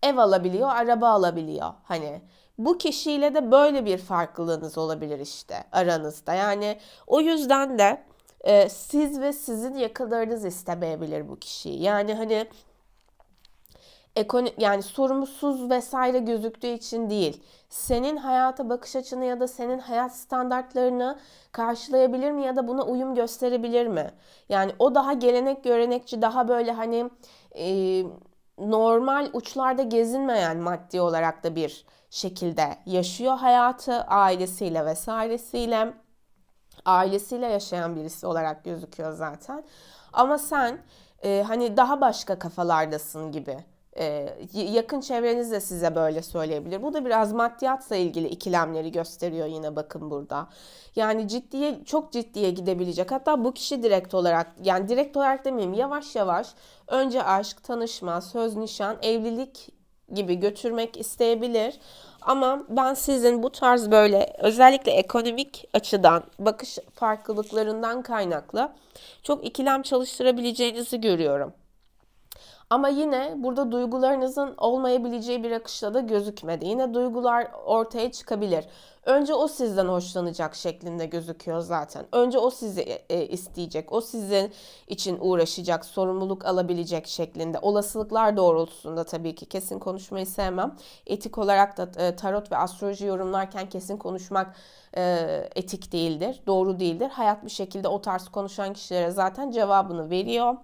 ev alabiliyor araba alabiliyor hani. Bu kişiyle de böyle bir farklılığınız olabilir işte aranızda. Yani o yüzden de e, siz ve sizin yakınlarınız istemeyebilir bu kişiyi. Yani hani ekonomi, yani sorumsuz vesaire gözüktüğü için değil. Senin hayata bakış açını ya da senin hayat standartlarını karşılayabilir mi ya da buna uyum gösterebilir mi? Yani o daha gelenek görenekçi, daha böyle hani e, normal uçlarda gezinmeyen maddi olarak da bir şekilde yaşıyor hayatı ailesiyle vesairesiyle ailesiyle yaşayan birisi olarak gözüküyor zaten ama sen e, hani daha başka kafalardasın gibi e, yakın çevreniz de size böyle söyleyebilir. Bu da biraz maddiyatla ilgili ikilemleri gösteriyor yine bakın burada. Yani ciddiye çok ciddiye gidebilecek hatta bu kişi direkt olarak yani direkt olarak demeyeyim yavaş yavaş önce aşk, tanışma, söz, nişan, evlilik gibi götürmek isteyebilir. Ama ben sizin bu tarz böyle özellikle ekonomik açıdan bakış farklılıklarından kaynaklı çok ikilem çalıştırabileceğinizi görüyorum. Ama yine burada duygularınızın olmayabileceği bir akışla da gözükmedi. Yine duygular ortaya çıkabilir. Önce o sizden hoşlanacak şeklinde gözüküyor zaten. Önce o sizi e, isteyecek, o sizin için uğraşacak, sorumluluk alabilecek şeklinde. Olasılıklar doğrultusunda tabii ki kesin konuşmayı sevmem. Etik olarak da e, tarot ve astroloji yorumlarken kesin konuşmak e, etik değildir, doğru değildir. Hayat bir şekilde o tarz konuşan kişilere zaten cevabını veriyor.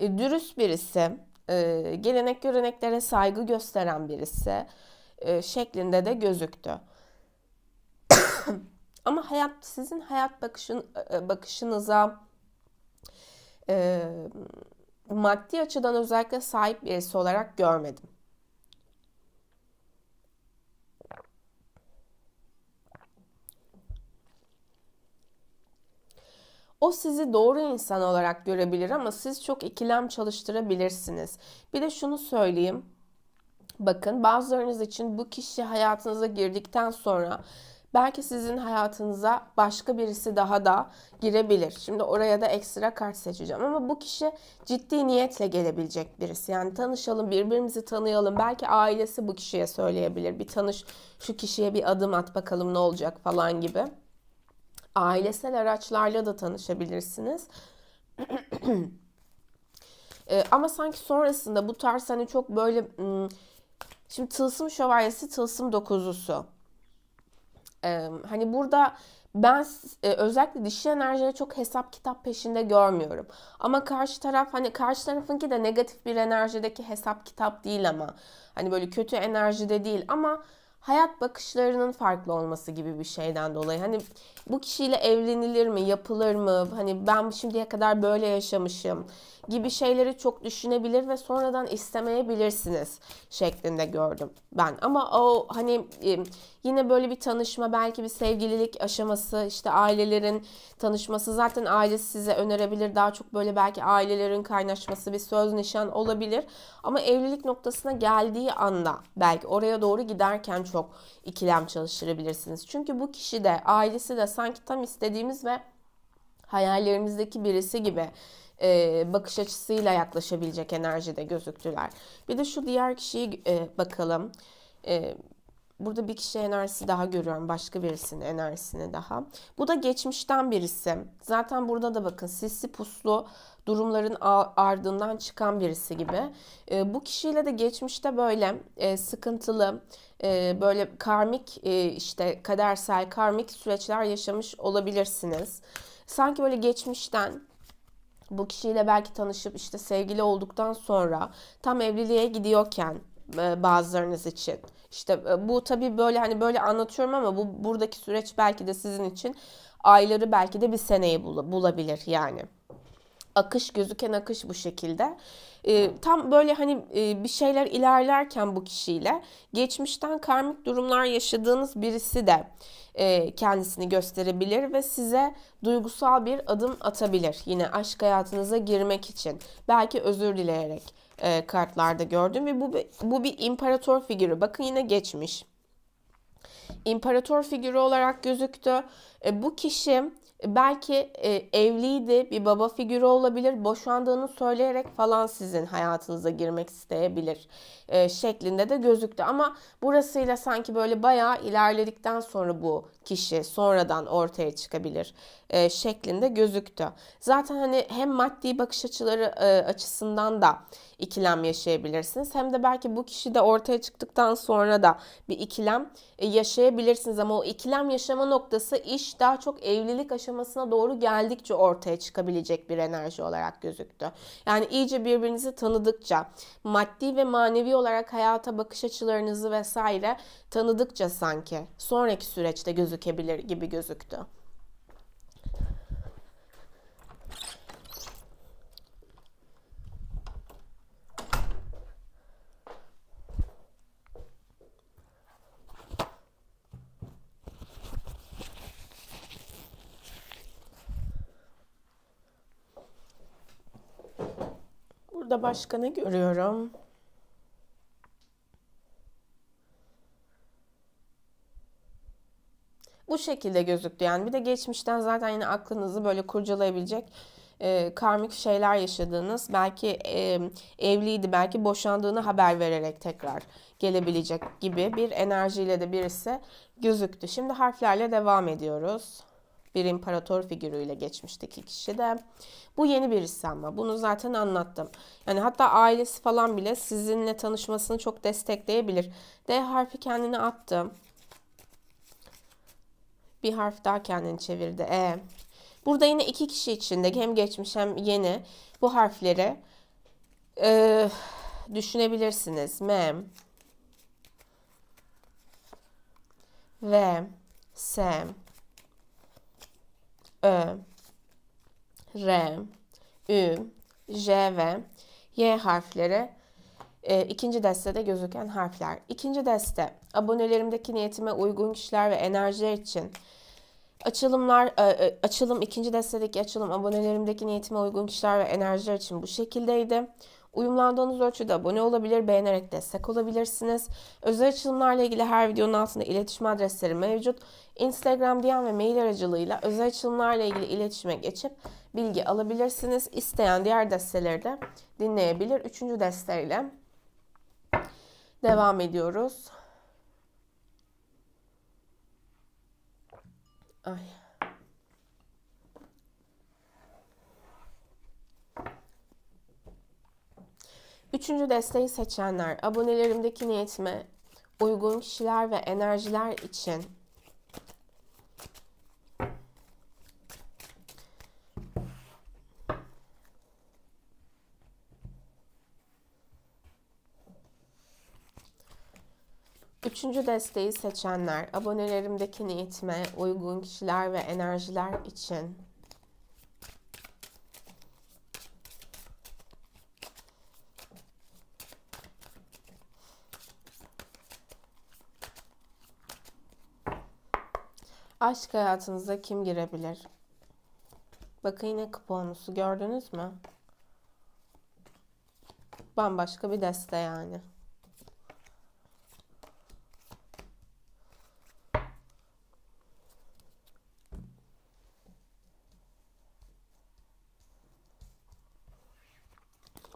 Dürüst birisi, gelenek göreneklere saygı gösteren birisi şeklinde de gözüktü. Ama hayat sizin hayat bakışın, bakışınıza maddi açıdan özellikle sahip birisi olarak görmedim. O sizi doğru insan olarak görebilir ama siz çok ikilem çalıştırabilirsiniz. Bir de şunu söyleyeyim. Bakın bazılarınız için bu kişi hayatınıza girdikten sonra belki sizin hayatınıza başka birisi daha da girebilir. Şimdi oraya da ekstra kart seçeceğim ama bu kişi ciddi niyetle gelebilecek birisi. Yani tanışalım, birbirimizi tanıyalım. Belki ailesi bu kişiye söyleyebilir. Bir tanış, şu kişiye bir adım at bakalım ne olacak falan gibi. Ailesel araçlarla da tanışabilirsiniz. e, ama sanki sonrasında bu tarz hani çok böyle... Şimdi tılsım şövalyesi, tılsım dokuzusu. E, hani burada ben e, özellikle dişi enerjiye çok hesap kitap peşinde görmüyorum. Ama karşı taraf hani karşı tarafınki de negatif bir enerjideki hesap kitap değil ama. Hani böyle kötü enerjide değil ama... Hayat bakışlarının farklı olması gibi bir şeyden dolayı. Hani bu kişiyle evlenilir mi, yapılır mı, hani ben şimdiye kadar böyle yaşamışım gibi şeyleri çok düşünebilir ve sonradan istemeyebilirsiniz şeklinde gördüm ben. Ama o hani yine böyle bir tanışma, belki bir sevgililik aşaması, işte ailelerin tanışması, zaten ailesi size önerebilir. Daha çok böyle belki ailelerin kaynaşması, bir söz nişan olabilir. Ama evlilik noktasına geldiği anda belki oraya doğru giderken çok ikilem çalıştırabilirsiniz. Çünkü bu kişi de ailesi de sanki tam istediğimiz ve hayallerimizdeki birisi gibi e, bakış açısıyla yaklaşabilecek enerjide gözüktüler. Bir de şu diğer kişiyi e, bakalım. E, burada bir kişi enerjisi daha görüyorum. Başka birisinin enerjisini daha. Bu da geçmişten birisi. Zaten burada da bakın sisli puslu durumların ardından çıkan birisi gibi. E, bu kişiyle de geçmişte böyle e, sıkıntılı, e, böyle karmik e, işte kadersel karmik süreçler yaşamış olabilirsiniz. Sanki böyle geçmişten bu kişiyle belki tanışıp işte sevgili olduktan sonra tam evliliğe gidiyorken e, bazılarınız için. İşte e, bu tabii böyle hani böyle anlatıyorum ama bu buradaki süreç belki de sizin için ayları belki de bir seneyi bul bulabilir yani. Akış gözüken akış bu şekilde. E, tam böyle hani e, bir şeyler ilerlerken bu kişiyle geçmişten karmik durumlar yaşadığınız birisi de e, kendisini gösterebilir ve size duygusal bir adım atabilir. Yine aşk hayatınıza girmek için belki özür dileyerek e, kartlarda gördüm ve bu, bu bir imparator figürü. Bakın yine geçmiş. İmparator figürü olarak gözüktü. E, bu kişi belki e, evliydi, bir baba figürü olabilir, boşandığını söyleyerek falan sizin hayatınıza girmek isteyebilir e, şeklinde de gözüktü. Ama burasıyla sanki böyle bayağı ilerledikten sonra bu kişi sonradan ortaya çıkabilir e, şeklinde gözüktü. Zaten hani hem maddi bakış açıları e, açısından da ikilem yaşayabilirsiniz. Hem de belki bu kişi de ortaya çıktıktan sonra da bir ikilem yaşayabilirsiniz. Ama o ikilem yaşama noktası iş daha çok evlilik aşamasına doğru geldikçe ortaya çıkabilecek bir enerji olarak gözüktü. Yani iyice birbirinizi tanıdıkça, maddi ve manevi olarak hayata bakış açılarınızı vesaire tanıdıkça sanki sonraki süreçte gözükebilir gibi gözüktü. Burada başka ne görüyorum? Bu şekilde gözüktü yani. Bir de geçmişten zaten yine aklınızı böyle kurcalayabilecek e, karmik şeyler yaşadığınız, belki e, evliydi, belki boşandığını haber vererek tekrar gelebilecek gibi bir enerjiyle de birisi gözüktü. Şimdi harflerle devam ediyoruz. Bir imparator figürüyle geçmişteki kişi de. Bu yeni birisi ama. Bunu zaten anlattım. Yani hatta ailesi falan bile sizinle tanışmasını çok destekleyebilir. D harfi kendine attı. Bir harf daha kendini çevirdi. E. Burada yine iki kişi içinde hem geçmiş hem yeni bu harfleri e, düşünebilirsiniz. M. V. S. Ö, R, Ü, J ve Y harfleri e, ikinci destede gözüken harfler. İkinci deste abonelerimdeki niyetime uygun kişiler ve enerjiler için açılımlar e, açılım ikinci destedeki açılım abonelerimdeki niyetime uygun kişiler ve enerjiler için bu şekildeydi. Uyumlandığınız ölçüde abone olabilir, beğenerek destek olabilirsiniz. Özel açılımlarla ilgili her videonun altında iletişim adresleri mevcut. Instagram, D M ve mail aracılığıyla özel açılımlarla ilgili iletişime geçip bilgi alabilirsiniz. İsteyen diğer desteleri de dinleyebilir. Üçüncü desteyle devam ediyoruz. Ay. Üçüncü desteği seçenler, abonelerimdeki niyetime uygun kişiler ve enerjiler için Üçüncü desteği seçenler, abonelerimdeki niyetime uygun kişiler ve enerjiler için aşk hayatınıza kim girebilir? Bakın yine kupa onusu, gördünüz mü? Bambaşka bir deste yani.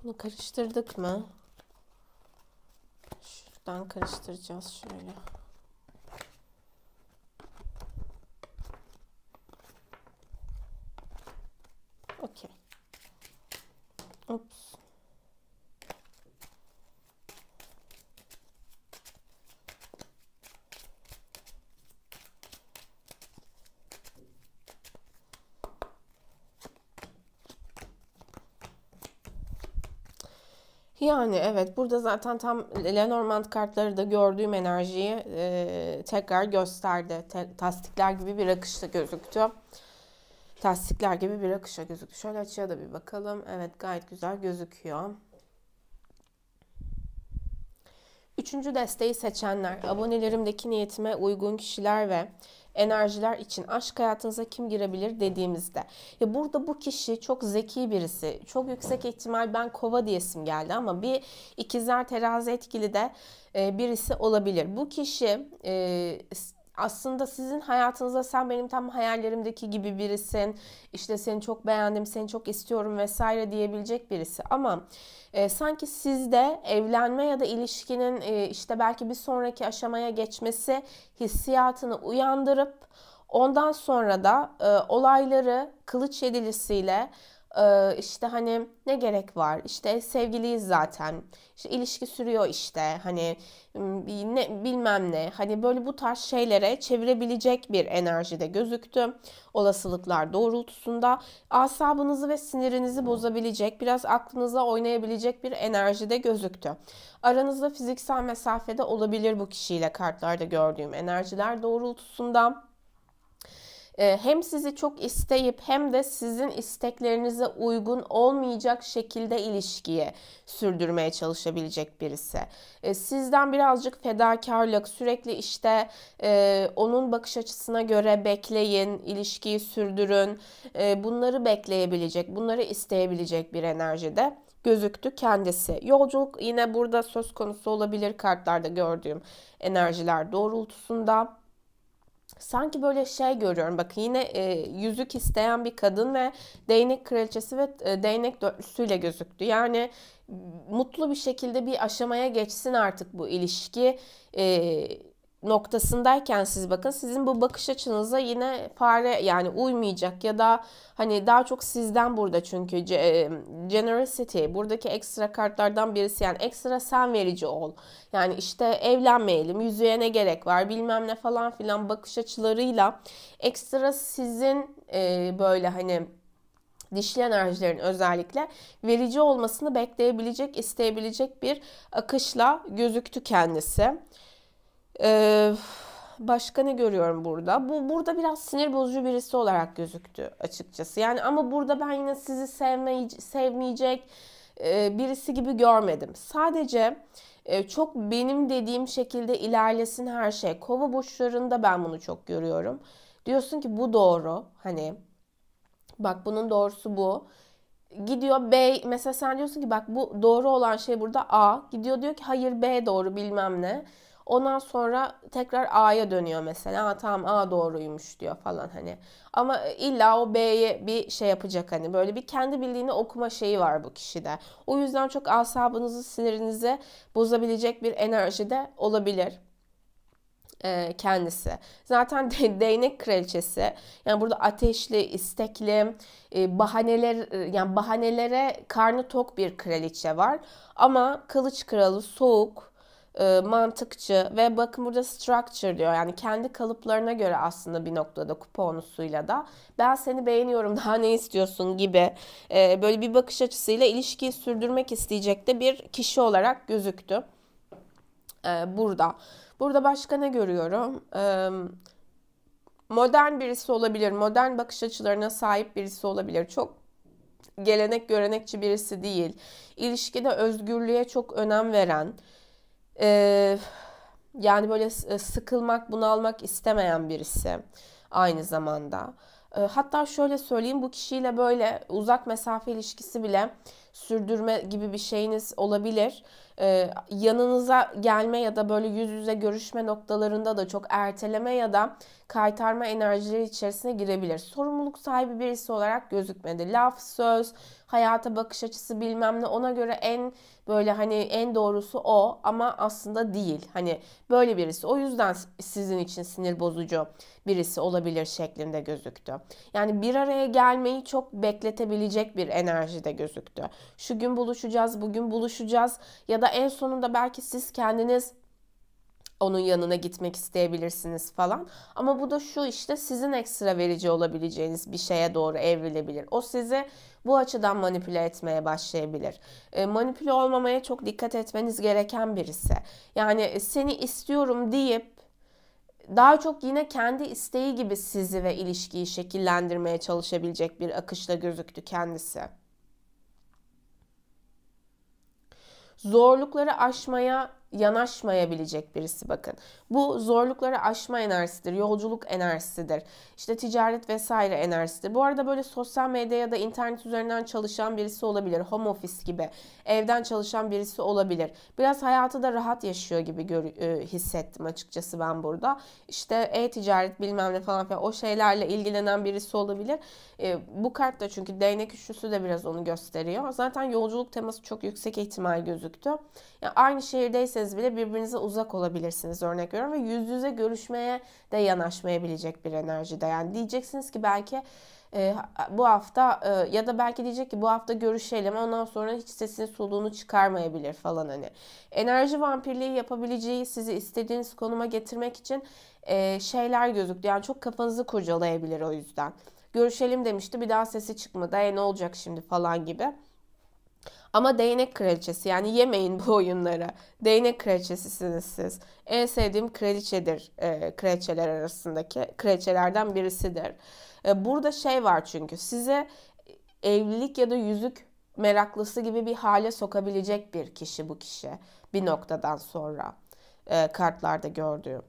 Bunu karıştırdık mı? Şuradan karıştıracağız şöyle. Okey. Ups. Yani evet, burada zaten tam Lenormand kartları da gördüğüm enerjiyi e, tekrar gösterdi. Te tasdikler gibi bir akışta gözüktü. Tasdikler gibi bir akışa gözüktü. Şöyle açıya da bir bakalım. Evet, gayet güzel gözüküyor. Üçüncü desteği seçenler, abonelerimdeki niyetime uygun kişiler ve enerjiler için aşk hayatınıza kim girebilir dediğimizde. Ya burada bu kişi çok zeki birisi. Çok yüksek ihtimal ben kova diyesim geldi ama bir ikizler terazi etkili de e, birisi olabilir. Bu kişi e, aslında sizin hayatınızda sen benim tam hayallerimdeki gibi birisin, işte seni çok beğendim, seni çok istiyorum vesaire diyebilecek birisi. Ama e, sanki sizde evlenme ya da ilişkinin e, işte belki bir sonraki aşamaya geçmesi hissiyatını uyandırıp ondan sonra da e, olayları kılıç yedilisiyle e, işte hani ne gerek var, işte sevgiliyiz zaten, işte ilişki sürüyor, işte hani ne, bilmem ne, hani böyle bu tarz şeylere çevirebilecek bir enerjide gözüktü. Olasılıklar doğrultusunda asabınızı ve sinirinizi bozabilecek, biraz aklınıza oynayabilecek bir enerjide gözüktü. Aranızda fiziksel mesafede olabilir bu kişiyle kartlarda gördüğüm enerjiler doğrultusunda. Hem sizi çok isteyip hem de sizin isteklerinize uygun olmayacak şekilde ilişkiyi sürdürmeye çalışabilecek birisi. Sizden birazcık fedakarlık, sürekli işte onun bakış açısına göre bekleyin, ilişkiyi sürdürün, bunları bekleyebilecek, bunları isteyebilecek bir enerjide gözüktü kendisi. Yolculuk yine burada söz konusu olabilir kartlarda gördüğüm enerjiler doğrultusunda. Sanki böyle şey görüyorum. Bakın yine e, yüzük isteyen bir kadın ve değnek kraliçesi ve e, değnek dörtlüsüyle gözüktü. Yani mutlu bir şekilde bir aşamaya geçsin artık bu ilişki e, noktasındayken siz bakın sizin bu bakış açınıza yine fare yani uymayacak ya da hani daha çok sizden burada çünkü generosity buradaki ekstra kartlardan birisi, yani ekstra sen verici ol, yani işte evlenmeyelim, yüzüğe ne gerek var bilmem ne falan filan bakış açılarıyla ekstra sizin e, böyle hani dişli enerjilerin özellikle verici olmasını bekleyebilecek, isteyebilecek bir akışla gözüktü kendisi. Ee, başka ne görüyorum burada? Bu burada biraz sinir bozucu birisi olarak gözüktü açıkçası. Yani ama burada ben yine sizi sevmeyi, sevmeyecek e, birisi gibi görmedim. Sadece e, çok benim dediğim şekilde ilerlesin her şey. Kova burçlarında ben bunu çok görüyorum. Diyorsun ki bu doğru. Hani bak bunun doğrusu bu. Gidiyor B, mesela sen diyorsun ki bak bu doğru olan şey burada A. Gidiyor diyor ki hayır B doğru bilmem ne. Ondan sonra tekrar A'ya dönüyor mesela. Ha, tamam A doğruymuş diyor falan hani. Ama illa o B'ye bir şey yapacak hani. Böyle bir kendi bildiğini okuma şeyi var bu kişide. O yüzden çok asabınızı, sinirinizi bozabilecek bir enerji de olabilir ee, kendisi. Zaten de, değnek kraliçesi. Yani burada ateşli, istekli, e, bahaneler yani bahanelere karnı tok bir kraliçe var. Ama kılıç kralı soğuk, mantıkçı ve bakın burada structure diyor. Yani kendi kalıplarına göre aslında bir noktada kuponusuyla da ben seni beğeniyorum daha ne istiyorsun gibi böyle bir bakış açısıyla ilişkiyi sürdürmek isteyecek de bir kişi olarak gözüktü. Burada. Burada başka ne görüyorum? Modern birisi olabilir. Modern bakış açılarına sahip birisi olabilir. Çok gelenek görenekçi birisi değil. İlişkide özgürlüğe çok önem veren, Ee, yani böyle sıkılmak, bunalmak istemeyen birisi aynı zamanda. Ee, hatta şöyle söyleyeyim, bu kişiyle böyle uzak mesafe ilişkisi bile sürdürme gibi bir şeyiniz olabilir. Ee, yanınıza gelme ya da böyle yüz yüze görüşme noktalarında da çok erteleme ya da kaytarma enerjileri içerisine girebilir. Sorumluluk sahibi birisi olarak gözükmedi. Laf, söz, hayata bakış açısı bilmem ne, ona göre en böyle hani en doğrusu o ama aslında değil. Hani böyle birisi, o yüzden sizin için sinir bozucu birisi olabilir şeklinde gözüktü. Yani bir araya gelmeyi çok bekletebilecek bir enerjide gözüktü. Şu gün buluşacağız, bugün buluşacağız ya da en sonunda belki siz kendiniz onun yanına gitmek isteyebilirsiniz falan. Ama bu da şu işte sizin ekstra verici olabileceğiniz bir şeye doğru evrilebilir. O sizi bu açıdan manipüle etmeye başlayabilir. E, manipüle olmamaya çok dikkat etmeniz gereken birisi. Yani seni istiyorum deyip daha çok yine kendi isteği gibi sizi ve ilişkiyi şekillendirmeye çalışabilecek bir akışla gözüktü kendisi. Zorlukları aşmaya yanaşmayabilecek birisi bakın. Bu zorlukları aşma enerjisidir, yolculuk enerjisidir, işte ticaret vesaire enerjisidir. Bu arada böyle sosyal medya ya da internet üzerinden çalışan birisi olabilir. Home office gibi evden çalışan birisi olabilir. Biraz hayatı da rahat yaşıyor gibi hissettim açıkçası ben burada. İşte e-ticaret bilmem ne falan filan o şeylerle ilgilenen birisi olabilir. Bu kart da çünkü değnek üçlüsü de biraz onu gösteriyor. Zaten yolculuk teması çok yüksek ihtimal gözüktü. Yani aynı şehirdeyseniz bile birbirinize uzak olabilirsiniz örnek veriyorum ve yüz yüze görüşmeye de yanaşmayabilecek bir enerjide. Yani diyeceksiniz ki belki e, bu hafta e, ya da belki diyecek ki bu hafta görüşelim, ondan sonra hiç sesini soluğunu çıkarmayabilir falan hani. Enerji vampirliği yapabileceği, sizi istediğiniz konuma getirmek için e, şeyler gözüktü. Yani çok kafanızı kurcalayabilir o yüzden. Görüşelim demişti, bir daha sesi çıkmadı. E, ne olacak şimdi falan gibi. Ama değnek kraliçesi, yani yemeyin bu oyunları. Değnek kraliçesisiniz siz. En sevdiğim kraliçedir. E, kraliçeler arasındaki kraliçelerden birisidir. E, burada şey var çünkü size evlilik ya da yüzük meraklısı gibi bir hale sokabilecek bir kişi bu kişi. Bir noktadan sonra e, kartlarda gördüğüm.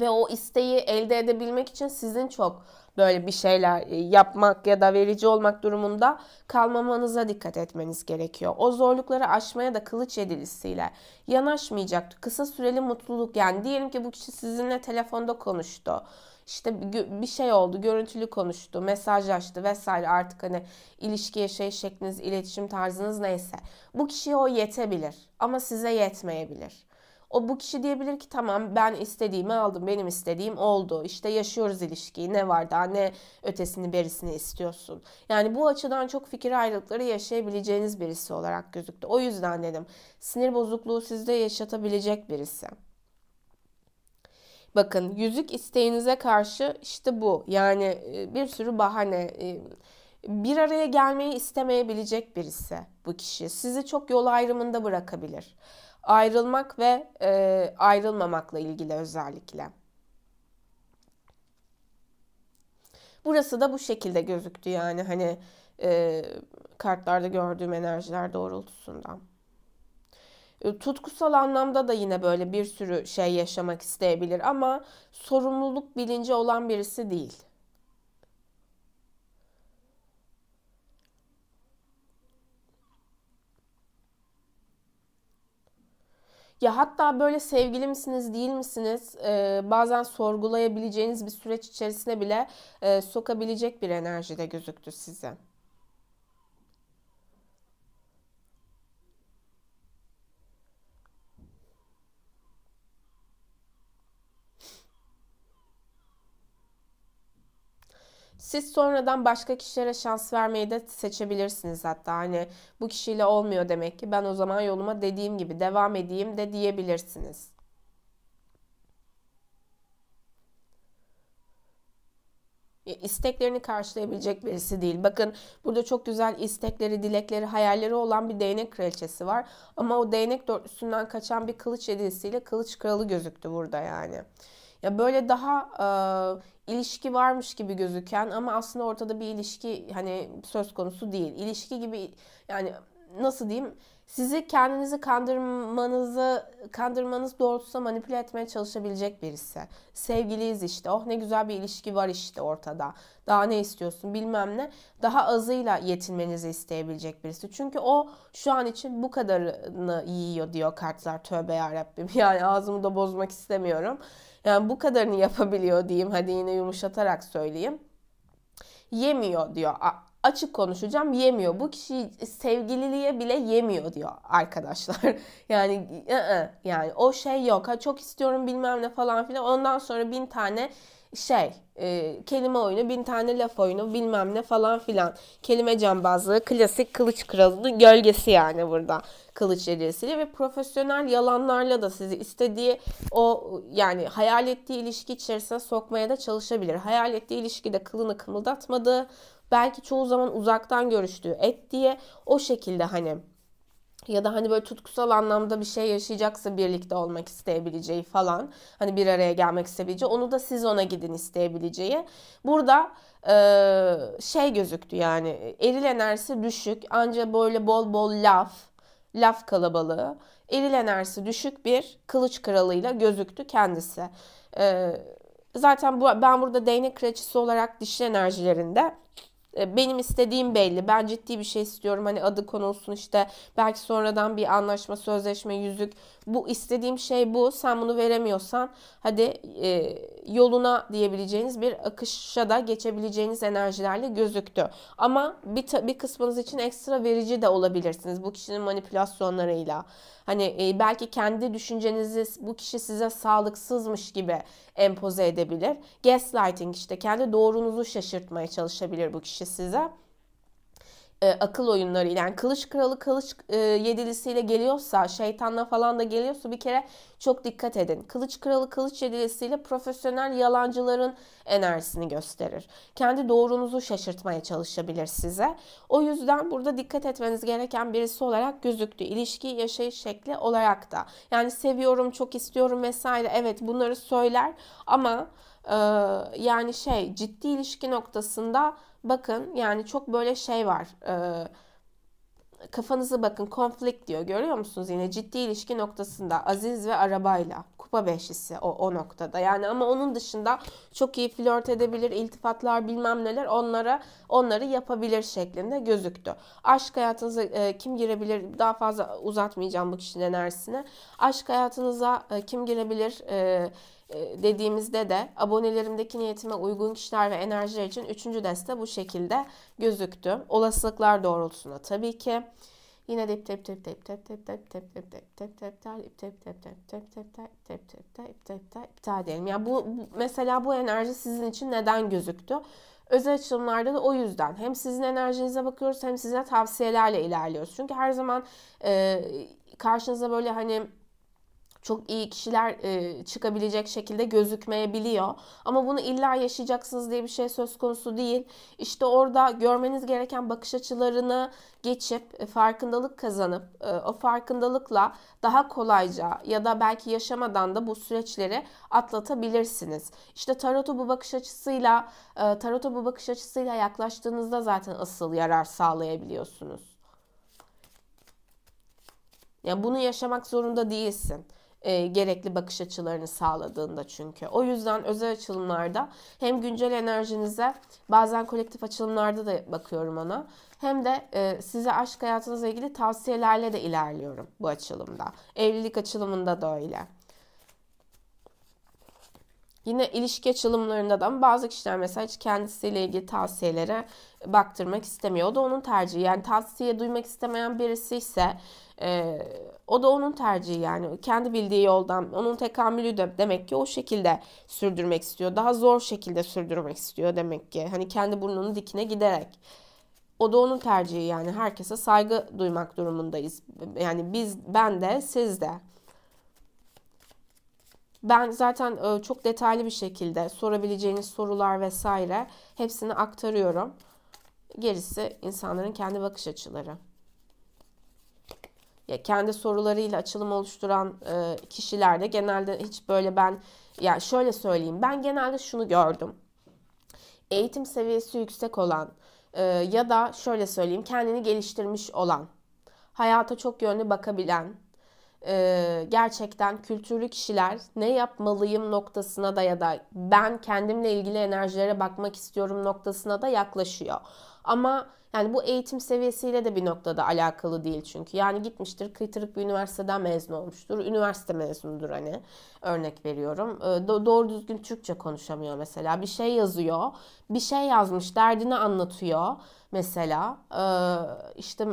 Ve o isteği elde edebilmek için sizin çok böyle bir şeyler yapmak ya da verici olmak durumunda kalmamanıza dikkat etmeniz gerekiyor. O zorlukları aşmaya da kılıç yedilisiyle yanaşmayacaktı. Kısa süreli mutluluk, yani diyelim ki bu kişi sizinle telefonda konuştu. İşte bir şey oldu, görüntülü konuştu, mesajlaştı vesaire, artık hani ilişki yaşayış şekliniz, iletişim tarzınız neyse. Bu kişiye o yetebilir ama size yetmeyebilir. O bu kişi diyebilir ki tamam ben istediğimi aldım, benim istediğim oldu. İşte yaşıyoruz ilişkiyi, ne var daha, ne ötesini berisini istiyorsun. Yani bu açıdan çok fikir ayrılıkları yaşayabileceğiniz birisi olarak gözüktü. O yüzden dedim sinir bozukluğu sizde yaşatabilecek birisi. Bakın yüzük isteğinize karşı işte bu, yani bir sürü bahane, bir araya gelmeyi istemeyebilecek birisi bu kişi. Sizi çok yol ayrımında bırakabilir. Ayrılmak ve e, ayrılmamakla ilgili özellikle. Burası da bu şekilde gözüktü yani hani e, kartlarda gördüğüm enerjiler doğrultusunda. E, tutkusal anlamda da yine böyle bir sürü şey yaşamak isteyebilir ama sorumluluk bilinci olan birisi değil. Ya hatta böyle sevgili misiniz değil misiniz e, bazen sorgulayabileceğiniz bir süreç içerisine bile e, sokabilecek bir enerjide gözüktü size. Siz sonradan başka kişilere şans vermeyi de seçebilirsiniz hatta. Hani bu kişiyle olmuyor demek ki, ben o zaman yoluma dediğim gibi devam edeyim de diyebilirsiniz. İsteklerini karşılayabilecek birisi değil. Bakın burada çok güzel istekleri, dilekleri, hayalleri olan bir değnek kraliçesi var. Ama o değnek dörtlüsünden kaçan bir kılıç yedilisiyle kılıç kralı gözüktü burada yani. Ya böyle daha e, ilişki varmış gibi gözüken ama aslında ortada bir ilişki hani söz konusu değil. İlişki gibi, yani nasıl diyeyim, sizi kendinizi kandırmanızı kandırmanız doğrultusunda manipüle etmeye çalışabilecek birisi. Sevgiliyiz işte, oh ne güzel bir ilişki var işte ortada, daha ne istiyorsun bilmem ne, daha azıyla yetinmenizi isteyebilecek birisi. Çünkü o şu an için bu kadarını yiyor diyor kartlar, tövbe yarabbim, yani ağzımı da bozmak istemiyorum. Yani bu kadarını yapabiliyor diyeyim, hadi yine yumuşatarak söyleyeyim. Yemiyor diyor. Açık konuşacağım, yemiyor. Bu kişi sevgililiğe bile yemiyor diyor arkadaşlar. Yani ı-ı, yani o şey yok. Ha, çok istiyorum bilmem ne falan filan. Ondan sonra bin tane şey e, kelime oyunu, bin tane laf oyunu bilmem ne falan filan. Kelime cambazlığı, klasik kılıç kralının gölgesi yani burada. Kılıç hediyesiyle ve profesyonel yalanlarla da sizi istediği o, yani hayal ettiği ilişki içerisine sokmaya da çalışabilir. Hayal ettiği ilişkide kılını kımıldatmadığı, belki çoğu zaman uzaktan görüştüğü, et diye o şekilde hani, ya da hani böyle tutkusal anlamda bir şey yaşayacaksa birlikte olmak isteyebileceği falan, hani bir araya gelmek isteyebileceği, onu da siz ona gidin isteyebileceği. Burada e, şey gözüktü yani, eril enerjisi düşük, anca böyle bol bol laf, laf kalabalığı, eril enerjisi düşük bir kılıç kralıyla gözüktü kendisi. E, zaten bu, ben burada değnek kraliçesi olarak dişli enerjilerinde, benim istediğim belli. Ben ciddi bir şey istiyorum. Hani adı konulsun işte. Belki sonradan bir anlaşma, sözleşme, yüzük. Bu istediğim şey bu. Sen bunu veremiyorsan hadi e, yoluna diyebileceğiniz bir akışa da geçebileceğiniz enerjilerle gözüktü. Ama bir, bir kısmınız için ekstra verici de olabilirsiniz. Bu kişinin manipülasyonlarıyla. Hani e, belki kendi düşüncenizi bu kişi size sağlıksızmış gibi empoze edebilir. Gaslighting işte. Kendi doğrunuzu şaşırtmaya çalışabilir bu kişi size. E, akıl oyunlarıyla, yani kılıç kralı kılıç e, yedilisiyle geliyorsa, şeytanla falan da geliyorsa bir kere çok dikkat edin. Kılıç kralı kılıç yedilisiyle profesyonel yalancıların enerjisini gösterir. Kendi doğrunuzu şaşırtmaya çalışabilir size. O yüzden burada dikkat etmeniz gereken birisi olarak gözüktü. İlişki yaşayış şekli olarak da. Yani seviyorum, çok istiyorum vesaire, evet bunları söyler ama e, yani şey, ciddi ilişki noktasında bakın yani çok böyle şey var, ee, kafanızı bakın, konflikt diyor, görüyor musunuz yine ciddi ilişki noktasında Aziz ve arabayla, kupa beşlisi o, o noktada yani. Ama onun dışında çok iyi flört edebilir, iltifatlar bilmem neler, onlara onları yapabilir şeklinde gözüktü. Aşk hayatınıza e, kim girebilir, daha fazla uzatmayacağım bu kişinin enerjisini. Aşk hayatınıza e, kim girebilir e, dediğimizde de abonelerimdeki niyetime uygun kişiler ve enerjiler için üçüncü deste bu şekilde gözüktü. Olasılıklar doğrultusunda tabii ki. Yine dip tep tep tep tep tep tep tep tep tep tep tep tep tep tep tep tep tep tep diyelim. Ya bu mesela, bu enerji sizin için neden gözüktü? Özel açılımlarda da o yüzden hem sizin enerjinize bakıyoruz hem size tavsiyelerle ilerliyoruz. Çünkü her zaman karşınıza böyle hani çok iyi kişiler e, çıkabilecek şekilde gözükmeyebiliyor. Ama bunu illa yaşayacaksınız diye bir şey söz konusu değil. İşte orada görmeniz gereken bakış açılarını geçip e, farkındalık kazanıp e, o farkındalıkla daha kolayca ya da belki yaşamadan da bu süreçleri atlatabilirsiniz. İşte tarotu bu bakış açısıyla e, tarotu bu bakış açısıyla yaklaştığınızda zaten asıl yarar sağlayabiliyorsunuz. Yani bunu yaşamak zorunda değilsin. E, gerekli bakış açılarını sağladığında çünkü. O yüzden özel açılımlarda hem güncel enerjinize, bazen kolektif açılımlarda da bakıyorum ona, hem de e, size aşk hayatınızla ilgili tavsiyelerle de ilerliyorum bu açılımda. Evlilik açılımında da öyle. Yine ilişki açılımlarında da bazı kişiler mesela hiç kendisiyle ilgili tavsiyelere baktırmak istemiyor. O da onun tercihi. Yani tavsiye duymak istemeyen birisi ise e, o da onun tercihi yani. Kendi bildiği yoldan, onun tekamülü de demek ki o şekilde sürdürmek istiyor. Daha zor şekilde sürdürmek istiyor demek ki. Hani kendi burnunun dikine giderek. O da onun tercihi yani. Herkese saygı duymak durumundayız. Yani biz, ben de, siz de. Ben zaten çok detaylı bir şekilde sorabileceğiniz sorular vesaire hepsini aktarıyorum. Gerisi insanların kendi bakış açıları. Ya kendi sorularıyla açılım oluşturan kişilerde genelde hiç böyle ben, ya şöyle söyleyeyim, ben genelde şunu gördüm. Eğitim seviyesi yüksek olan ya da şöyle söyleyeyim, kendini geliştirmiş olan hayata çok yönlü bakabilen, e, gerçekten kültürlü kişiler ne yapmalıyım noktasına da ya da ben kendimle ilgili enerjilere bakmak istiyorum noktasına da yaklaşıyor. Ama yani bu eğitim seviyesiyle de bir noktada alakalı değil çünkü. Yani gitmiştir kıytırık bir üniversiteden mezun olmuştur. Üniversite mezunudur hani, örnek veriyorum. Do- doğru düzgün Türkçe konuşamıyor mesela. Bir şey yazıyor, bir şey yazmış, derdini anlatıyor mesela. Ee, işte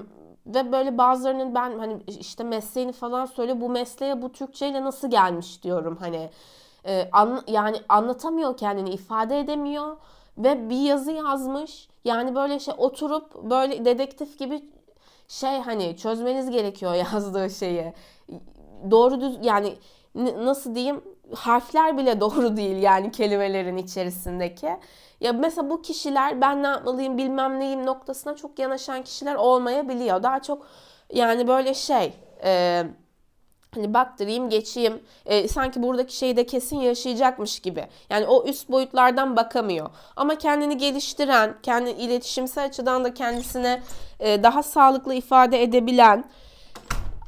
ve böyle bazılarının ben hani işte mesleğini falan söyle, bu mesleğe bu Türkçeyle nasıl gelmiş diyorum hani. Ee, an- yani anlatamıyor kendini, ifade edemiyor. Ve bir yazı yazmış, yani böyle şey oturup böyle dedektif gibi şey hani çözmeniz gerekiyor yazdığı şeyi. Doğru düz yani nasıl diyeyim, harfler bile doğru değil yani kelimelerin içerisindeki. Ya mesela bu kişiler ben ne yapmalıyım bilmem neyim noktasına çok yanaşan kişiler olmayabiliyor. Daha çok yani böyle şey... E Hani baktırayım geçeyim e, sanki buradaki şeyi de kesin yaşayacakmış gibi. Yani o üst boyutlardan bakamıyor. Ama kendini geliştiren, kendi iletişimsel açıdan da kendisine e, daha sağlıklı ifade edebilen,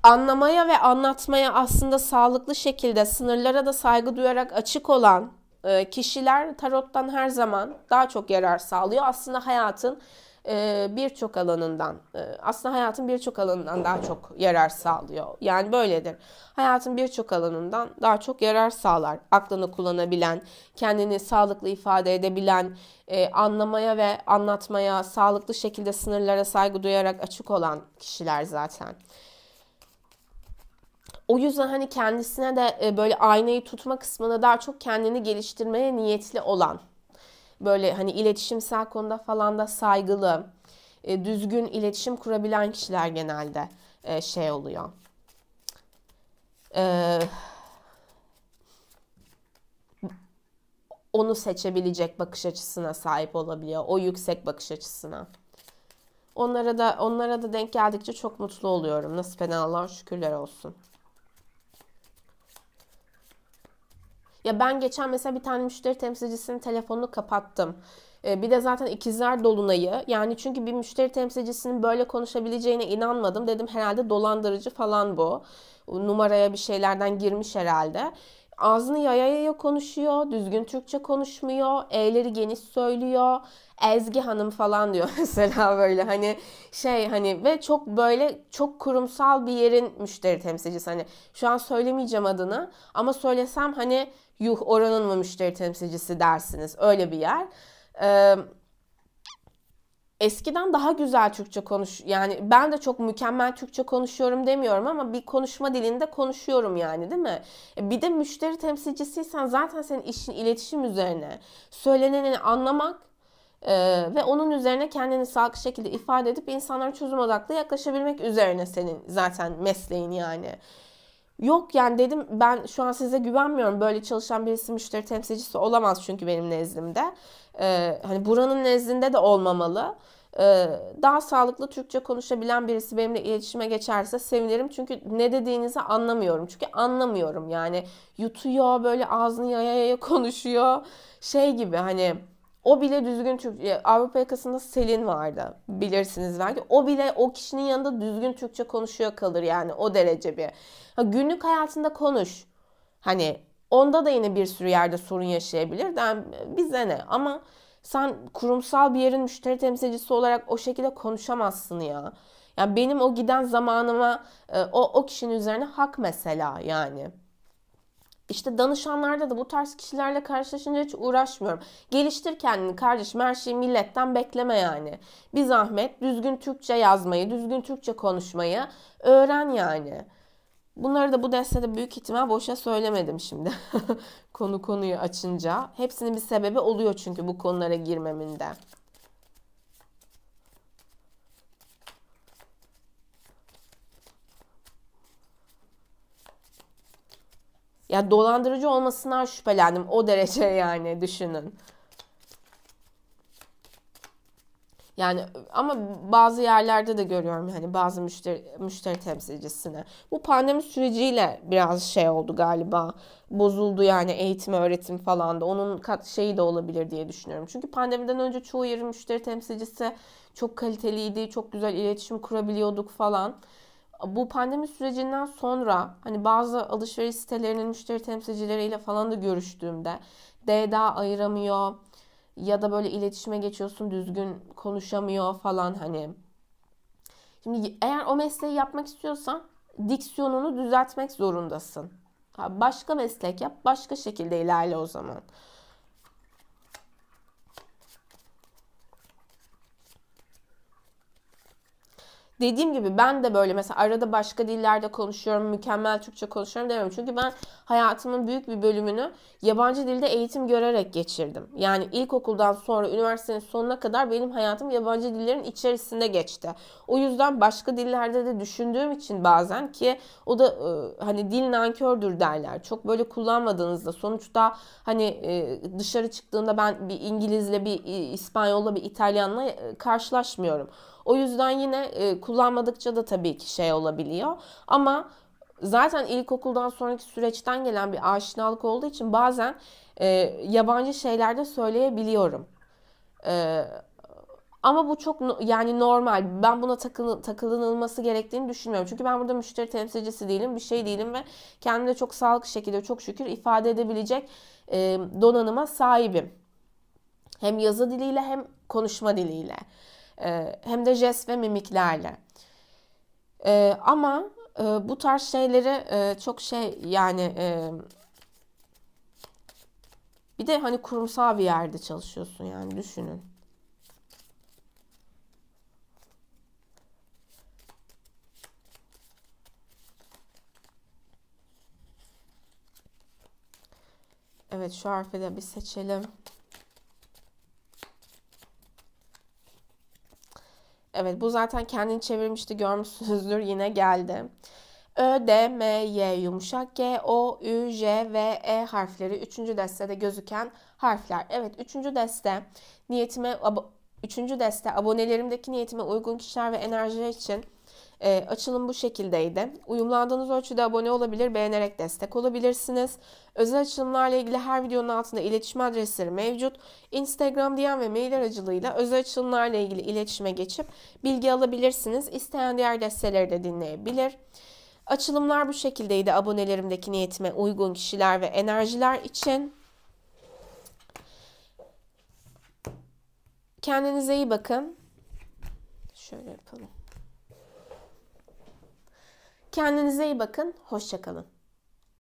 anlamaya ve anlatmaya aslında sağlıklı şekilde sınırlara da saygı duyarak açık olan e, kişiler tarottan her zaman daha çok yarar sağlıyor. Aslında hayatın birçok alanından aslında hayatın birçok alanından daha çok yarar sağlıyor. Yani böyledir. Hayatın birçok alanından daha çok yarar sağlar. Aklını kullanabilen, kendini sağlıklı ifade edebilen, anlamaya ve anlatmaya sağlıklı şekilde sınırlara saygı duyarak açık olan kişiler zaten. O yüzden hani kendisine de böyle aynayı tutma kısmında daha çok kendini geliştirmeye niyetli olan, böyle hani iletişimsel konuda falan da saygılı, düzgün iletişim kurabilen kişiler genelde şey oluyor. Ee, onu seçebilecek bakış açısına sahip olabiliyor. O yüksek bakış açısına. Onlara da onlara da denk geldikçe çok mutlu oluyorum. Nasıl fena, Allah'a şükürler olsun. Ya ben geçen mesela bir tane müşteri temsilcisinin telefonunu kapattım. Bir de zaten ikizler dolunayı. Yani çünkü bir müşteri temsilcisinin böyle konuşabileceğine inanmadım. Dedim herhalde dolandırıcı falan bu. Numaraya bir şeylerden girmiş herhalde. Ağzını yaya yaya konuşuyor. Düzgün Türkçe konuşmuyor. E'leri geniş söylüyor. Ezgi Hanım falan diyor mesela böyle hani şey hani ve çok böyle çok kurumsal bir yerin müşteri temsilcisi. Hani şu an söylemeyeceğim adını ama söylesem hani yuh oranın mı müşteri temsilcisi dersiniz, öyle bir yer. Ee, eskiden daha güzel Türkçe konuş, yani ben de çok mükemmel Türkçe konuşuyorum demiyorum ama bir konuşma dilinde konuşuyorum yani, değil mi? Bir de müşteri temsilcisiysen zaten senin işin iletişim üzerine, söyleneni anlamak Ee, ve onun üzerine kendini sağlıklı şekilde ifade edip insanlara çözüm odaklı yaklaşabilmek üzerine senin zaten mesleğin yani. Yok yani dedim ben şu an size güvenmiyorum. Böyle çalışan birisi müşteri temsilcisi olamaz çünkü benim nezdimde. Ee, hani buranın nezdinde de olmamalı. Ee, daha sağlıklı Türkçe konuşabilen birisi benimle iletişime geçerse sevinirim. Çünkü ne dediğinizi anlamıyorum. Çünkü anlamıyorum yani. Yutuyor böyle, ağzını yaya yaya konuşuyor. Şey gibi hani... O bile düzgün Türkçe, Avrupa Yakası'nda Selin vardı bilirsiniz belki. O bile o kişinin yanında düzgün Türkçe konuşuyor kalır yani, o derece bir. Ha, günlük hayatında konuş. Hani onda da yine bir sürü yerde sorun yaşayabilir. Yani bize ne, ama sen kurumsal bir yerin müşteri temsilcisi olarak o şekilde konuşamazsın ya. Yani benim o giden zamanıma o, o kişinin üzerine hak mesela yani. İşte danışanlarda da bu tarz kişilerle karşılaşınca hiç uğraşmıyorum. Geliştir kendini kardeşim, her şeyi milletten bekleme yani. Bir zahmet düzgün Türkçe yazmayı, düzgün Türkçe konuşmayı öğren yani. Bunları da bu destede büyük ihtimal boşa söylemedim şimdi. Konu konuyu açınca. Hepsinin bir sebebi oluyor çünkü bu konulara girmemin de. Ya dolandırıcı olmasından şüphelendim. O derece yani, düşünün. Yani ama bazı yerlerde de görüyorum hani bazı müşteri, müşteri temsilcisine. Bu pandemi süreciyle biraz şey oldu galiba. Bozuldu yani eğitim, öğretim falan da. Onun kat şeyi de olabilir diye düşünüyorum. Çünkü pandemiden önce çoğu yerin müşteri temsilcisi çok kaliteliydi. Çok güzel iletişim kurabiliyorduk falan. bu pandemi sürecinden sonra hani bazı alışveriş sitelerinin müşteri temsilcileriyle falan da görüştüğümde D D A ayıramıyor ya da böyle iletişime geçiyorsun düzgün konuşamıyor falan hani. Şimdi eğer o mesleği yapmak istiyorsan diksiyonunu düzeltmek zorundasın. Başka meslek yap, başka şekilde ilerle o zaman. Dediğim gibi ben de böyle mesela arada başka dillerde konuşuyorum, mükemmel Türkçe konuşuyorum demiyorum. Çünkü ben hayatımın büyük bir bölümünü yabancı dilde eğitim görerek geçirdim. Yani ilkokuldan sonra üniversitenin sonuna kadar benim hayatım yabancı dillerin içerisinde geçti. O yüzden başka dillerde de düşündüğüm için bazen ki o da hani dil nankördür derler. Çok böyle kullanmadığınızda sonuçta hani dışarı çıktığında ben bir İngilizle, bir İspanyol'la, bir İtalyan'la karşılaşmıyorum. O yüzden yine e, kullanmadıkça da tabii ki şey olabiliyor. Ama zaten ilkokuldan sonraki süreçten gelen bir aşinalık olduğu için bazen e, yabancı şeyler de söyleyebiliyorum. E, ama bu çok no, yani normal. Ben buna takıl, takılınılması gerektiğini düşünmüyorum. Çünkü ben burada müşteri temsilcisi değilim, bir şey değilim ve kendimi de çok sağlıklı şekilde çok şükür ifade edebilecek e, donanıma sahibim. Hem yazı diliyle hem konuşma diliyle. Hem de jest ve mimiklerle. Ee, ama e, bu tarz şeyleri e, çok şey yani e, bir de hani kurumsal bir yerde çalışıyorsun yani düşünün. Evet şu harfi de bir seçelim. Evet bu zaten kendini çevirmişti görmüşsünüzdür yine geldi. Ö, D, M, Y yumuşak G, O, Ü, J ve E harfleri üçüncü destede gözüken harfler. Evet üçüncü deste niyetime üçüncü deste abonelerimdeki niyetime uygun kişiler ve enerjiler için e, açılım bu şekildeydi. Uyumlandığınız ölçüde abone olabilir, beğenerek destek olabilirsiniz. Özel açılımlarla ilgili her videonun altında iletişim adresleri mevcut. Instagram D M ve mail aracılığıyla özel açılımlarla ilgili iletişime geçip bilgi alabilirsiniz. İsteyen diğer desteleri de dinleyebilir. Açılımlar bu şekildeydi abonelerimdeki niyetime uygun kişiler ve enerjiler için. Kendinize iyi bakın. Şöyle yapalım. Kendinize iyi bakın. Hoşça kalın.